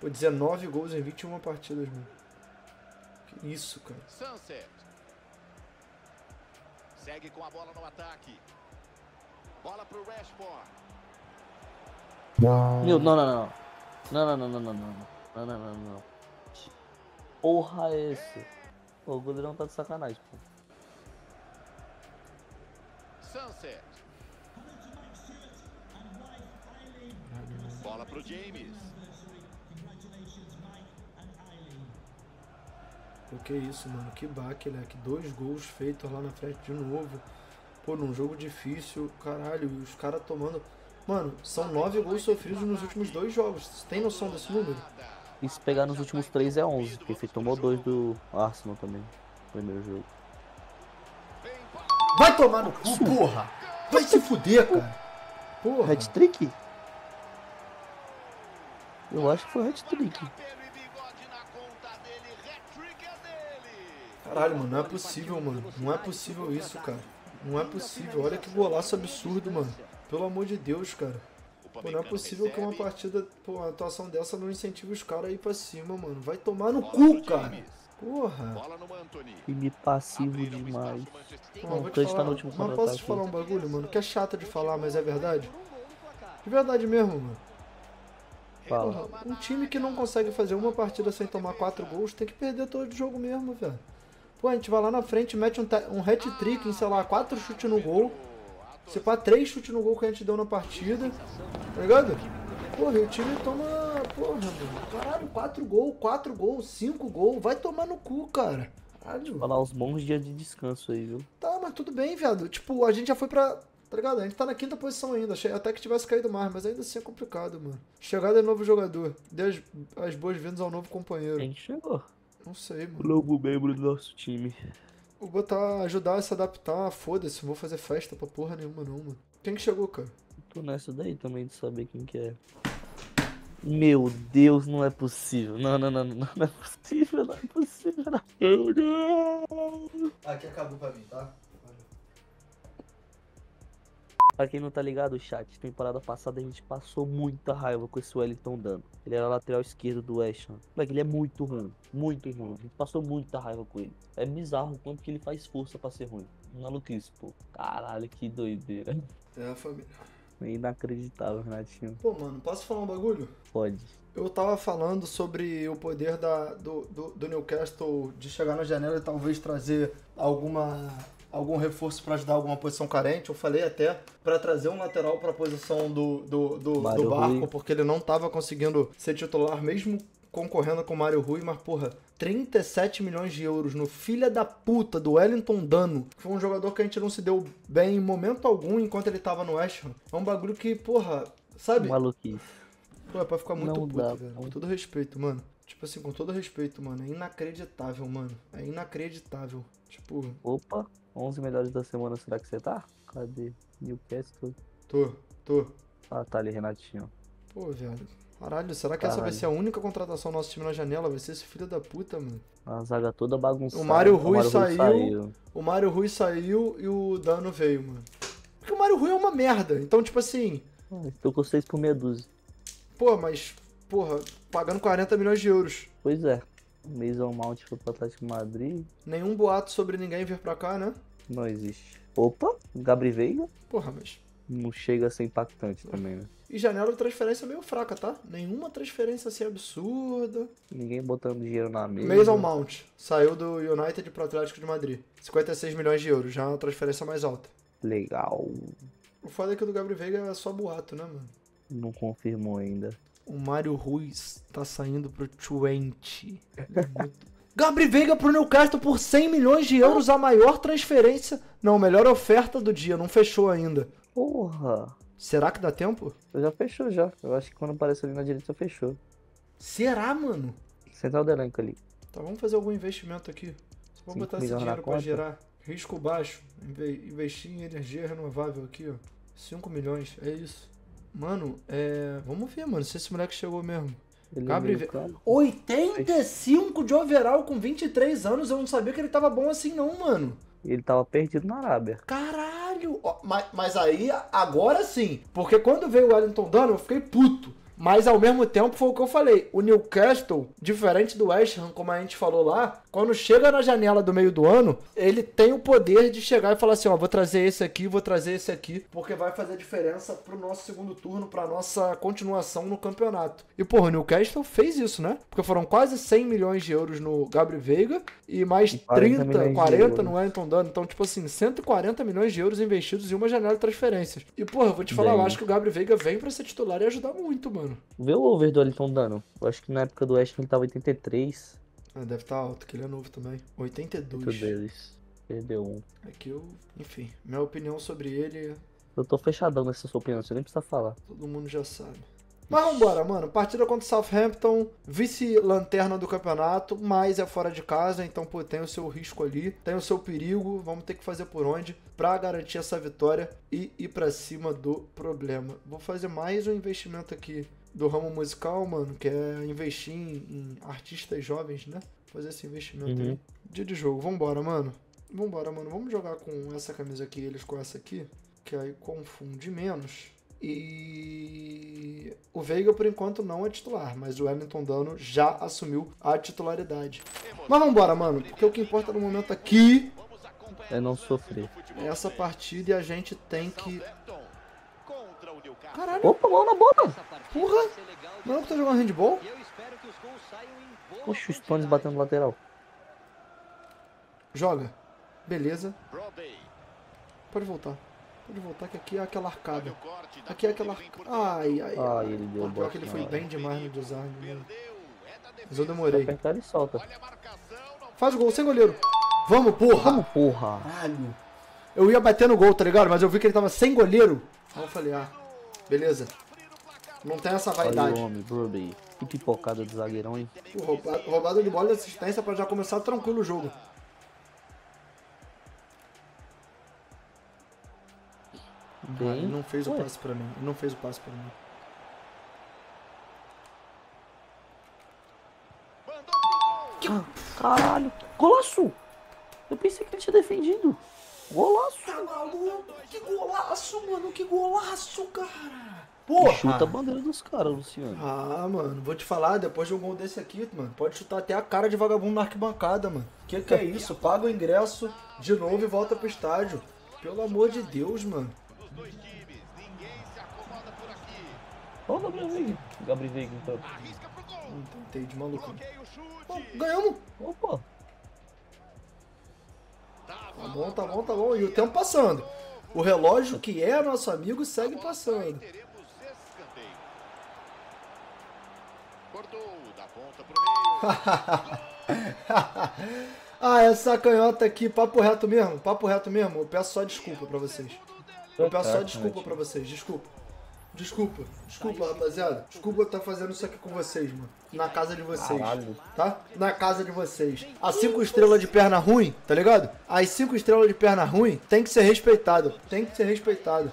Pô, dezenove gols em vinte e uma partidas, mano. Que isso, cara. Sunset. Segue com a bola no ataque. Bola pro Rashford. Meu, não, não, não. Não, não, não, não, não. Não, não, não, não. Porra é esse? Pô, o goleirão tá de sacanagem, pô. Sunset. Bola pro James. Pô, que isso, mano. Que baque, moleque. Dois gols feitos lá na frente de novo. Pô, num jogo difícil. Caralho, e os caras tomando... Mano, são nove gols sofridos nos últimos dois jogos. Você tem noção desse número? E se pegar nos últimos três é onze, porque ele tomou dois do Arsenal também. Primeiro jogo. Vai tomar no cu, porra! Vai se fuder, cara! Porra! Hat-trick? Eu acho que foi o hat-trick. Caralho, mano, não é possível, mano. Não é possível isso, cara. Não é possível. Olha que golaço absurdo, mano. Pelo amor de Deus, cara. Pô, não é possível que uma partida, pô, uma atuação dessa não incentive os caras a ir pra cima, mano. Vai tomar no cu, cara. Porra. Time passivo demais. Mano, mas posso te falar um bagulho, mano? Que é chato de falar, mas é verdade. De verdade mesmo, mano. Porra, um time que não consegue fazer uma partida sem tomar quatro gols tem que perder todo o jogo mesmo, velho. Pô, a gente vai lá na frente, mete um, um hat-trick em, sei lá, quatro chutes no gol. Se pá, três chutes no gol que a gente deu na partida. Tá ligado? Porra, e o time toma... Porra, mano. Caralho, quatro gols, quatro gols, cinco gols. Vai tomar no cu, cara. Caralho. Vai lá uns bons dias de descanso aí, viu? Tá, mas tudo bem, viado. Tipo, a gente já foi pra... Tá ligado? A gente tá na quinta posição ainda. Achei até que tivesse caído mais, mas ainda assim é complicado, mano. Chegada de novo jogador. Dê as, as boas-vindas ao novo companheiro. Quem chegou? Não sei, mano. O novo membro do nosso time. Vou botar, ajudar a se adaptar. Foda-se, não vou fazer festa pra porra nenhuma, não, mano. Quem que chegou, cara? Tô nessa daí também de saber quem que é. Meu Deus, não é possível. Não, não, não, não, não, não é possível, não é possível, não. Meu Deus! Aqui acabou pra mim, tá? Pra quem não tá ligado, chat, temporada passada a gente passou muita raiva com esse Wellington Danho. Ele era lateral esquerdo do West Ham. Ele é muito ruim, muito ruim. A gente passou muita raiva com ele. É bizarro o quanto que ele faz força pra ser ruim. Maluquice, pô. Caralho, que doideira. É a família. É inacreditável, Renatinho. Pô, mano, posso falar um bagulho? Pode. Eu tava falando sobre o poder da, do, do, do Newcastle de chegar na janela e talvez trazer alguma... algum reforço pra ajudar alguma posição carente. Eu falei até pra trazer um lateral pra posição do, do, do, do Barco, Rui. Porque ele não tava conseguindo ser titular, mesmo concorrendo com o Mário Rui, mas porra, trinta e sete milhões de euros no filha da puta do Wellington Danho, que foi um jogador que a gente não se deu bem em momento algum enquanto ele tava no West Ham. É um bagulho que, porra, sabe? Maluquice. Pô, é pra ficar muito não puto, dá, velho. Com todo respeito, mano. Tipo assim, com todo respeito, mano, é inacreditável, mano. É inacreditável. Tipo... Opa, onze melhores da semana, será que você tá? Cadê? Newcastle. Tô, tô. Ah, tá ali, Renatinho. Pô, velho. Caralho, será que Caralho. essa vai ser a única contratação do nosso time na janela? Vai ser esse filho da puta, mano. A zaga toda bagunçada. O Mário Rui, Rui saiu, saiu. O Mário Rui saiu e o Danho veio, mano. Porque o Mário Rui é uma merda. Então, tipo assim... Estou com seis por meia dúzia. Pô, mas... Porra, pagando quarenta milhões de euros. Pois é. Mason Mount foi pro Atlético de Madrid. Nenhum boato sobre ninguém vir pra cá, né? Não existe. Opa, Gabriel Veiga. Porra, mas... Não chega a ser impactante é. também, né? E janela de transferência meio fraca, tá? Nenhuma transferência assim absurda. Ninguém botando dinheiro na mesa. Mason Mount saiu do United pro Atlético de Madrid. cinquenta e seis milhões de euros, já é uma transferência mais alta. Legal. O foda é que o do Gabriel Veiga é só boato, né, mano? Não confirmou ainda. O Mário Ruiz tá saindo pro Twente. Muito... Gabriel Veiga pro Newcastle por cem milhões de euros, a maior transferência. Não, melhor oferta do dia, não fechou ainda. Porra. Será que dá tempo? Eu já fechou já. Eu acho que quando apareceu ali na direita já fechou. Será, mano? Central do elenco ali. Tá, vamos fazer algum investimento aqui. Só vamos botar esse dinheiro pra gerar. Risco baixo. Investir em energia renovável aqui, ó. cinco milhões, é isso. Mano, é... Vamos ver, mano, se esse moleque chegou mesmo. Ele Gabriel Veiga. Claro. oitenta e cinco de overall com vinte e três anos. Eu não sabia que ele tava bom assim não, mano. Ele tava perdido na Arábia. Caralho. Ó, mas, mas aí, agora sim. Porque quando veio o Wellington Danho, eu fiquei puto. Mas ao mesmo tempo foi o que eu falei. O Newcastle, diferente do West Ham, como a gente falou lá, quando chega na janela do meio do ano, ele tem o poder de chegar e falar assim, ó, vou trazer esse aqui, vou trazer esse aqui, porque vai fazer diferença pro nosso segundo turno, pra nossa continuação no campeonato. E, porra, o Newcastle fez isso, né? Porque foram quase cem milhões de euros no Gabriel Veiga e mais trinta, quarenta no Wellington Danho. Então, tipo assim, cento e quarenta milhões de euros investidos em uma janela de transferências. E, porra, eu vou te falar, eu acho que o Gabriel Veiga vem pra ser titular e ajudar muito, mano. Vê o over do Wellington Danho. Eu acho que na época do West Ham ele tava oitenta e três. Ah, deve estar tá alto, que ele é novo também. oitenta e dois. oitenta e dois. Perdeu um. É que eu... Enfim, minha opinião sobre ele... Eu tô fechadão nessa sua opinião, você nem precisa falar. Todo mundo já sabe. Mas vambora, mano. Partida contra o Southampton, vice-lanterna do campeonato, mas é fora de casa, então, pô, tem o seu risco ali, tem o seu perigo, vamos ter que fazer por onde pra garantir essa vitória e ir pra cima do problema. Vou fazer mais um investimento aqui do ramo musical, mano, que é investir em, em artistas jovens, né? Fazer esse investimento uhum. aí. Dia de jogo, vambora, mano. Vambora, mano. Vamos jogar com essa camisa aqui, eles com essa aqui, que aí confunde menos. E o Veiga, por enquanto, não é titular, mas o Wellington Danho já assumiu a titularidade. Mas vambora, mano, porque o que importa no momento aqui é não sofrer. Essa partida e a gente tem que... Caralho. Opa, mão na bola. Porra. Não é que tá jogando handball? Poxa, o Stones batendo lateral. Joga. Beleza. Pode voltar. Pode voltar que aqui é aquela arcada. Aqui é aquela arcada. Ai, ai. Ai, ele deu bola. Pior que ele foi bem demais no desarme, mano. Mas eu demorei. Apertar e solta. Faz o gol sem goleiro. Vamos, porra. Vamos, porra. Caralho. Eu ia bater no gol, tá ligado? Mas eu vi que ele tava sem goleiro. Aí eu falei, ah, beleza. Não tem essa vaidade. Olha o homem, Brody. Que pipocada do zagueirão, hein? Roubado, roubado de bola e assistência pra já começar tranquilo o jogo. Bem... Ah, ele não fez Ué. o passe pra mim. Ele não fez o passe pra mim. Que... Caralho. Golaço! Eu pensei que ele tinha defendido. Golaço! Tá maluco? Que golaço, mano. Que golaço, cara. Porra. Chuta a bandeira dos caras, Luciano. Ah, mano. Vou te falar. Depois de um gol desse aqui, mano. Pode chutar até a cara de vagabundo na arquibancada, mano. Que que é isso? Paga o ingresso de novo e volta pro estádio. Pelo amor de Deus, mano. Dois times, ninguém se acomoda por aqui. Olha o Gabriel Veiga. Gabriel Veiga, então. Arrisca pro gol. Não tentei de maluco. Oh, ganhamos. Opa. Tá bom, tá bom, tá bom. E o tempo passando. O relógio, que é nosso amigo, segue passando. Cortou da ponta pro meio. Ah, essa canhota aqui, papo reto mesmo. Papo reto mesmo. Eu peço só desculpa pra vocês. Eu peço só desculpa pra vocês, desculpa. Desculpa, desculpa, rapaziada. Desculpa estar fazendo isso aqui com vocês, mano. Na casa de vocês, caralho, tá? Na casa de vocês. As cinco estrelas de perna ruim, tá ligado? As cinco estrelas de perna ruim tem que ser respeitado. Tem que ser respeitado.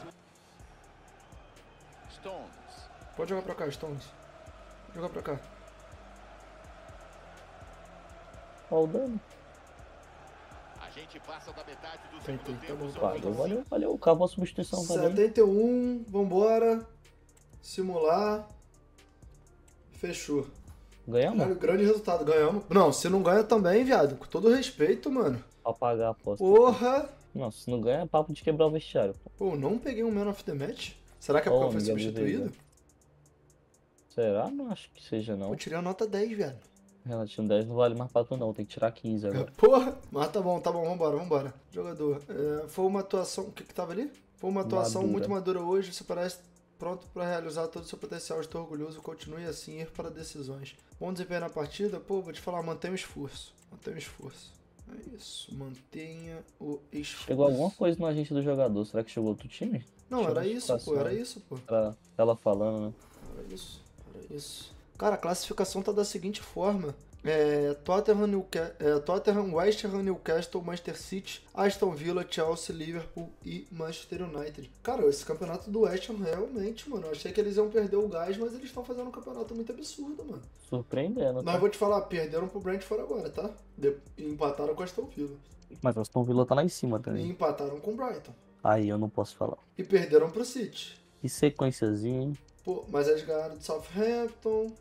Pode jogar pra cá, Stones. Pode jogar pra cá. Olha o dano. Tentei, tá bom. Valeu, valeu, valeu. Acabou a substituição, valeu. setenta e um, vambora. Simular. Fechou. Ganhamos? Cara, grande resultado, ganhamos. Não, se não ganha também, viado. Com todo respeito, mano. Apagar a aposta. Porra! Não, se não ganha é papo de quebrar o vestiário. Pô, não peguei um Man of the Match? Será que a Pô foi substituído? Será? Não acho que seja, não. Vou tirar a nota dez, viado. Relativo dez não vale mais pra tu não, tem que tirar quinze agora. Porra! Mas tá bom, tá bom, vambora, vambora. Jogador, é, foi uma atuação... O que que tava ali? Foi uma atuação madura. muito madura hoje, você parece pronto pra realizar todo o seu potencial. Estou orgulhoso, continue assim, ir para decisões. Bom desempenho na partida? Pô, vou te falar, mantenha o esforço. Mantenha o esforço. É isso, mantenha o esforço. Chegou alguma coisa no agente do jogador, será que chegou outro time? Não, chegou era isso, pô, era isso, pô. Era ela falando, né? Era isso, era isso. Cara, a classificação tá da seguinte forma. É, Tottenham, Newca é, Tottenham, West Ham, Newcastle, Manchester City, Aston Villa, Chelsea, Liverpool e Manchester United. Cara, esse campeonato do West Ham realmente, mano, eu achei que eles iam perder o gás, mas eles estão fazendo um campeonato muito absurdo, mano. Surpreendendo. Mas tá? Vou te falar, perderam pro Brentford agora, tá? De empataram com Aston Villa. Mas o Aston Villa tá lá em cima também. E empataram com o Brighton. Aí eu não posso falar. E perderam pro City. Que sequenciazinha, hein? Pô, mas eles ganharam do Southampton...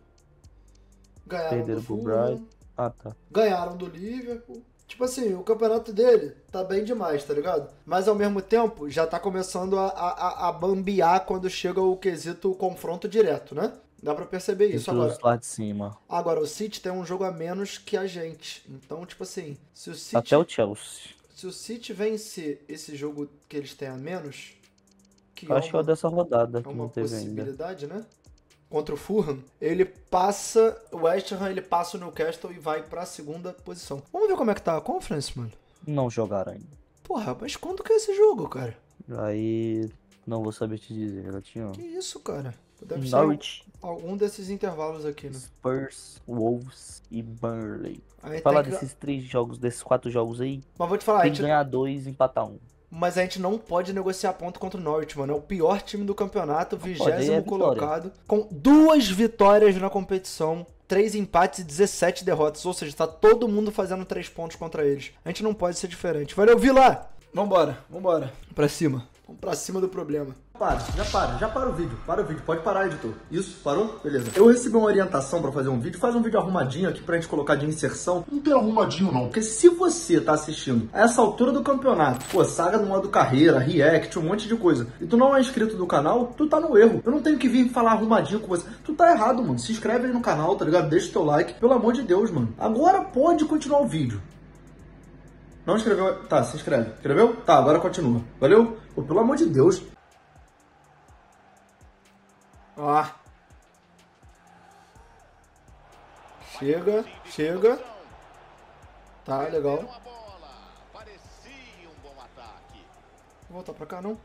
Ganharam do, Fulham, ah, tá. ganharam do Liverpool. Tipo assim, o campeonato dele tá bem demais, tá ligado? Mas ao mesmo tempo, já tá começando a, a, a bambear quando chega o quesito confronto direto, né? Dá pra perceber isso agora. Lá de cima. Agora, o City tem um jogo a menos que a gente. Então, tipo assim, se o City... Até o Chelsea. Se o City vencer esse jogo que eles têm a menos... Que Acho é uma, que é o dessa rodada que é não teve ainda. Uma possibilidade, né? Contra o Fulham, ele passa o West Ham, ele passa o Newcastle e vai pra segunda posição. Vamos ver como é que tá a Conference, mano? Não jogaram ainda. Porra, mas quando que é esse jogo, cara? Aí, não vou saber te dizer, Gatinho. Que isso, cara? Deve Norwich. Ser algum desses intervalos aqui, né? Spurs, Wolves e Burnley. Falar que... desses três jogos, desses quatro jogos aí. Mas vou te falar, tem que ganhar dois e empatar um. Mas a gente não pode negociar ponto contra o Norwich, mano. É o pior time do campeonato, vigésimo colocado. Com duas vitórias na competição, três empates e dezessete derrotas. Ou seja, tá todo mundo fazendo três pontos contra eles. A gente não pode ser diferente. Valeu, Vila! Vambora, vambora. Pra cima. Vamos pra cima do problema. Para, já para, já para o vídeo, para o vídeo. Pode parar, editor. Isso, parou? Beleza. Eu recebi uma orientação pra fazer um vídeo. Faz um vídeo arrumadinho aqui pra gente colocar de inserção. Não tem arrumadinho, não. Porque se você tá assistindo a essa altura do campeonato, pô, saga do modo carreira, react, um monte de coisa, e tu não é inscrito do canal, tu tá no erro. Eu não tenho que vir falar arrumadinho com você. Tu tá errado, mano. Se inscreve aí no canal, tá ligado? Deixa o teu like. Pelo amor de Deus, mano. Agora pode continuar o vídeo. Não escreveu? Tá, se inscreve. Escreveu? Tá, agora continua. Valeu? Pô, pelo amor de Deus. Ó. Chega, chega. Tá, legal. Vou voltar pra cá, não?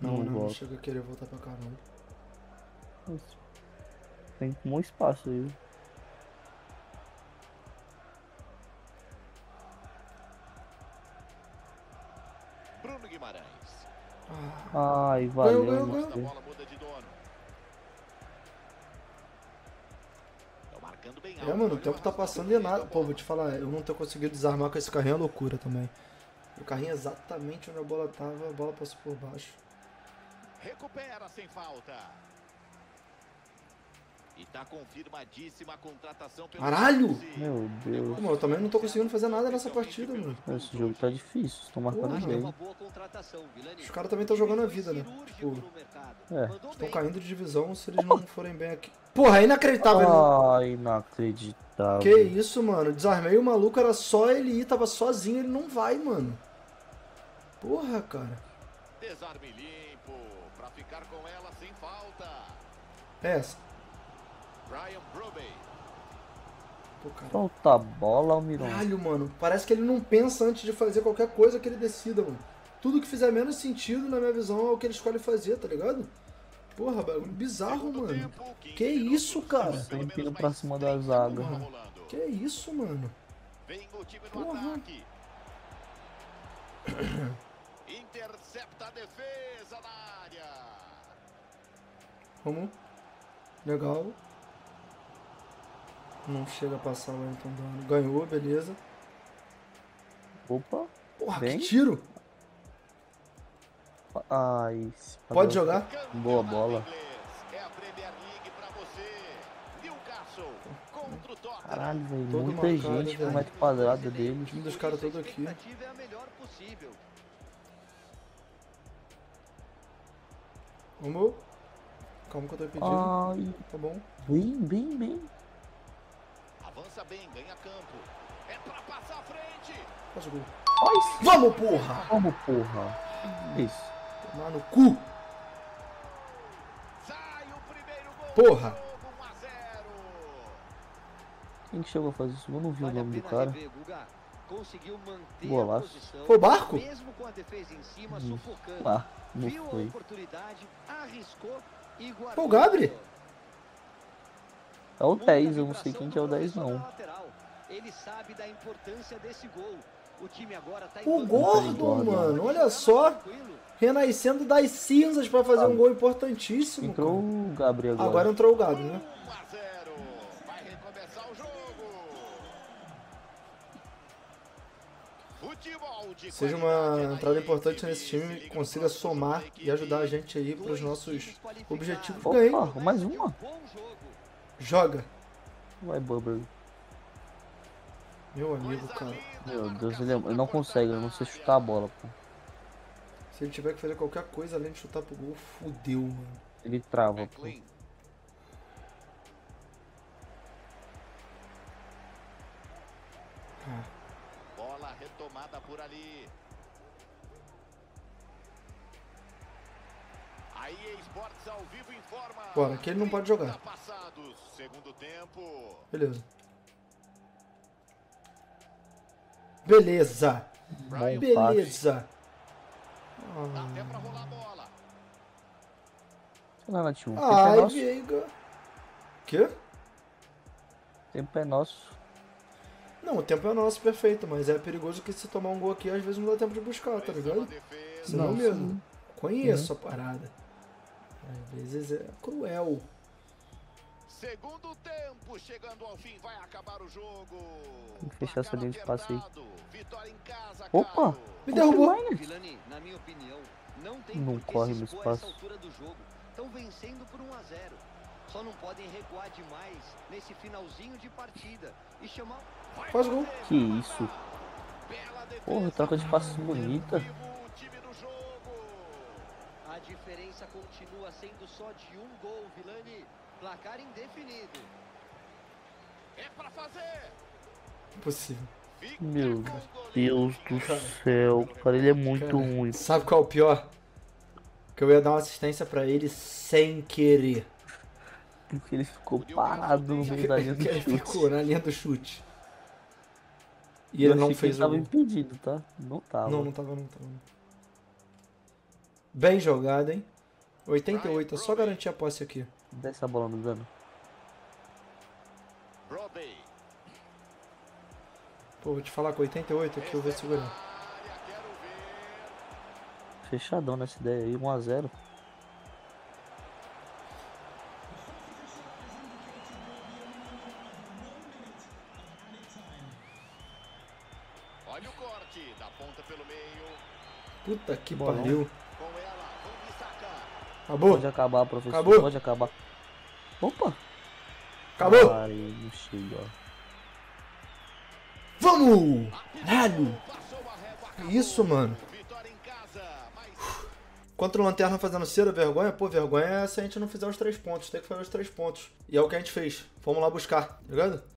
Não, não, não, não chega a querer voltar pra cá, não. Tem um espaço aí. Bruno Guimarães. Ai, valeu. Ganhou, ganhou, ganhou. É, mano, o tempo tá passando e nada. Pô, vou te falar, eu não tô conseguindo desarmar com esse carrinho, é loucura também. O carrinho é exatamente onde a bola tava, a bola passou por baixo. Recupera sem falta. E tá confirmadíssima a contratação pelo... Caralho! Meu Deus. Pô, mano, eu também não tô conseguindo fazer nada nessa partida, mano. Esse jogo tá difícil, estão marcando bem. Os caras também estão jogando a vida, né? Tipo, é. Estão caindo de divisão se eles não forem bem aqui. Porra, é inacreditável. Ah, né? Inacreditável. Que isso, mano. Desarmei o maluco, era só ele ir, tava sozinho, ele não vai, mano. Porra, cara. Desarme limpo, pra ficar com ela sem falta. Essa. Brian Pô, cara. Solta a bola, Almirón. Caralho, mano. Parece que ele não pensa antes de fazer qualquer coisa que ele decida, mano. Tudo que fizer menos sentido, na minha visão, é o que ele escolhe fazer, tá ligado? Porra, bagulho bizarro, mano. Que isso, cara? Sempre pra cima da zaga. Porra. Que isso, mano? Porra. Intercepta a defesa na área. Vamos. Legal. Não chega a passar o Wellington Danho. Ganhou, beleza. Opa. Porra, bem. Que tiro. Ai, pode jogar. Boa bola. É a Premier League pra você. Newcastle contra o Tottenham. Caralho, velho. Muita gente no metro quadrado dele. O time dos caras todo aqui. É a melhor possível. Vamos. Calma que eu tô impedido. Ai. Tá bom. Bem, bem, bem. Avança bem, ganha campo. É pra passar à frente. Passa o gol. Vamos, porra! Vamos, porra. Isso. Tomar no cu. Sai o primeiro gol. Porra. Quem que chegou a fazer isso? Eu não vi o nome do cara. Conseguiu manter a posição. Foi o Barco? Mesmo com a defesa em cima, sufocando. Ah, não viu foi. A oportunidade, arriscou e guardou. Foi o Gabriel? É o dez, eu não sei quem que é o dez não. Ele sabe da importância desse gol. O time agora tá o gordo, gordo, mano, olha só. Renascendo das cinzas pra fazer ah, um gol importantíssimo. Entrou cara. O Gabriel agora. Agora entrou o Gabriel, né? um a zero. Vai recomeçar o jogo. Seja uma entrada importante nesse time, consiga somar e ajudar a gente aí pros nossos objetivos. Opa, mais uma. Joga. Vai, Bubber. Meu amigo, cara. Meu Deus, ele não consegue, ele não sei chutar a bola, pô. Se ele tiver que fazer qualquer coisa além de chutar pro gol, fudeu, mano. Ele trava, pô. Bola retomada por ali. Aí Esportes ao vivo informa. Bora, aqui ele não pode jogar. Beleza. Beleza. Bom beleza. Até pra rolar a bola. Não, Natiu. Ai, é Veiga. Quê? Tempo é nosso. Não, o tempo é nosso, perfeito. Mas é perigoso que se tomar um gol aqui, às vezes não dá tempo de buscar, tá ligado? Você não mesmo. Conheço uhum. a parada. Às vezes é cruel. Segundo tempo, chegando ao fim, vai acabar o jogo. Tem que fechar essa linha de passe aí. Casa, opa! Me derrubou! Vilani, na minha opinião, não tem não corre no espaço. Estão vencendo por um a zero. Só não podem recuar demais nesse finalzinho de partida e chamar. Faz gol. Que isso? Porra, troca de passes bonita. A diferença continua sendo só de um gol, Vilani. Placar indefinido. É pra fazer. Impossível. Meu Deus do céu, cara, ele é muito cara, ruim. Sabe qual é o pior? Que eu ia dar uma assistência pra ele sem querer. Porque ele ficou parado no meio da linha do chute. Ele ficou na linha do chute. E ele eu não fez ele tava o... impedido, tá? Não tava. Não, não tava, não tava. Bem jogado, hein? oitenta e oito, é só garantir a posse aqui. Desce a bola no dano. Pô, vou te falar com oitenta e oito aqui eu vou segurar. Fechadão nessa ideia aí, um a zero. Olha o corte da ponta pelo meio. Puta que pariu. Acabou. Pode acabar, professor. Acabou. Pode acabar. Opa. Acabou. Ai, não chega. Vamos! Caralho! Isso, mano. Contra o Lanterna fazendo cera, vergonha? Pô, vergonha é se a gente não fizer os três pontos. Tem que fazer os três pontos. E é o que a gente fez. Vamos lá buscar, tá ligado?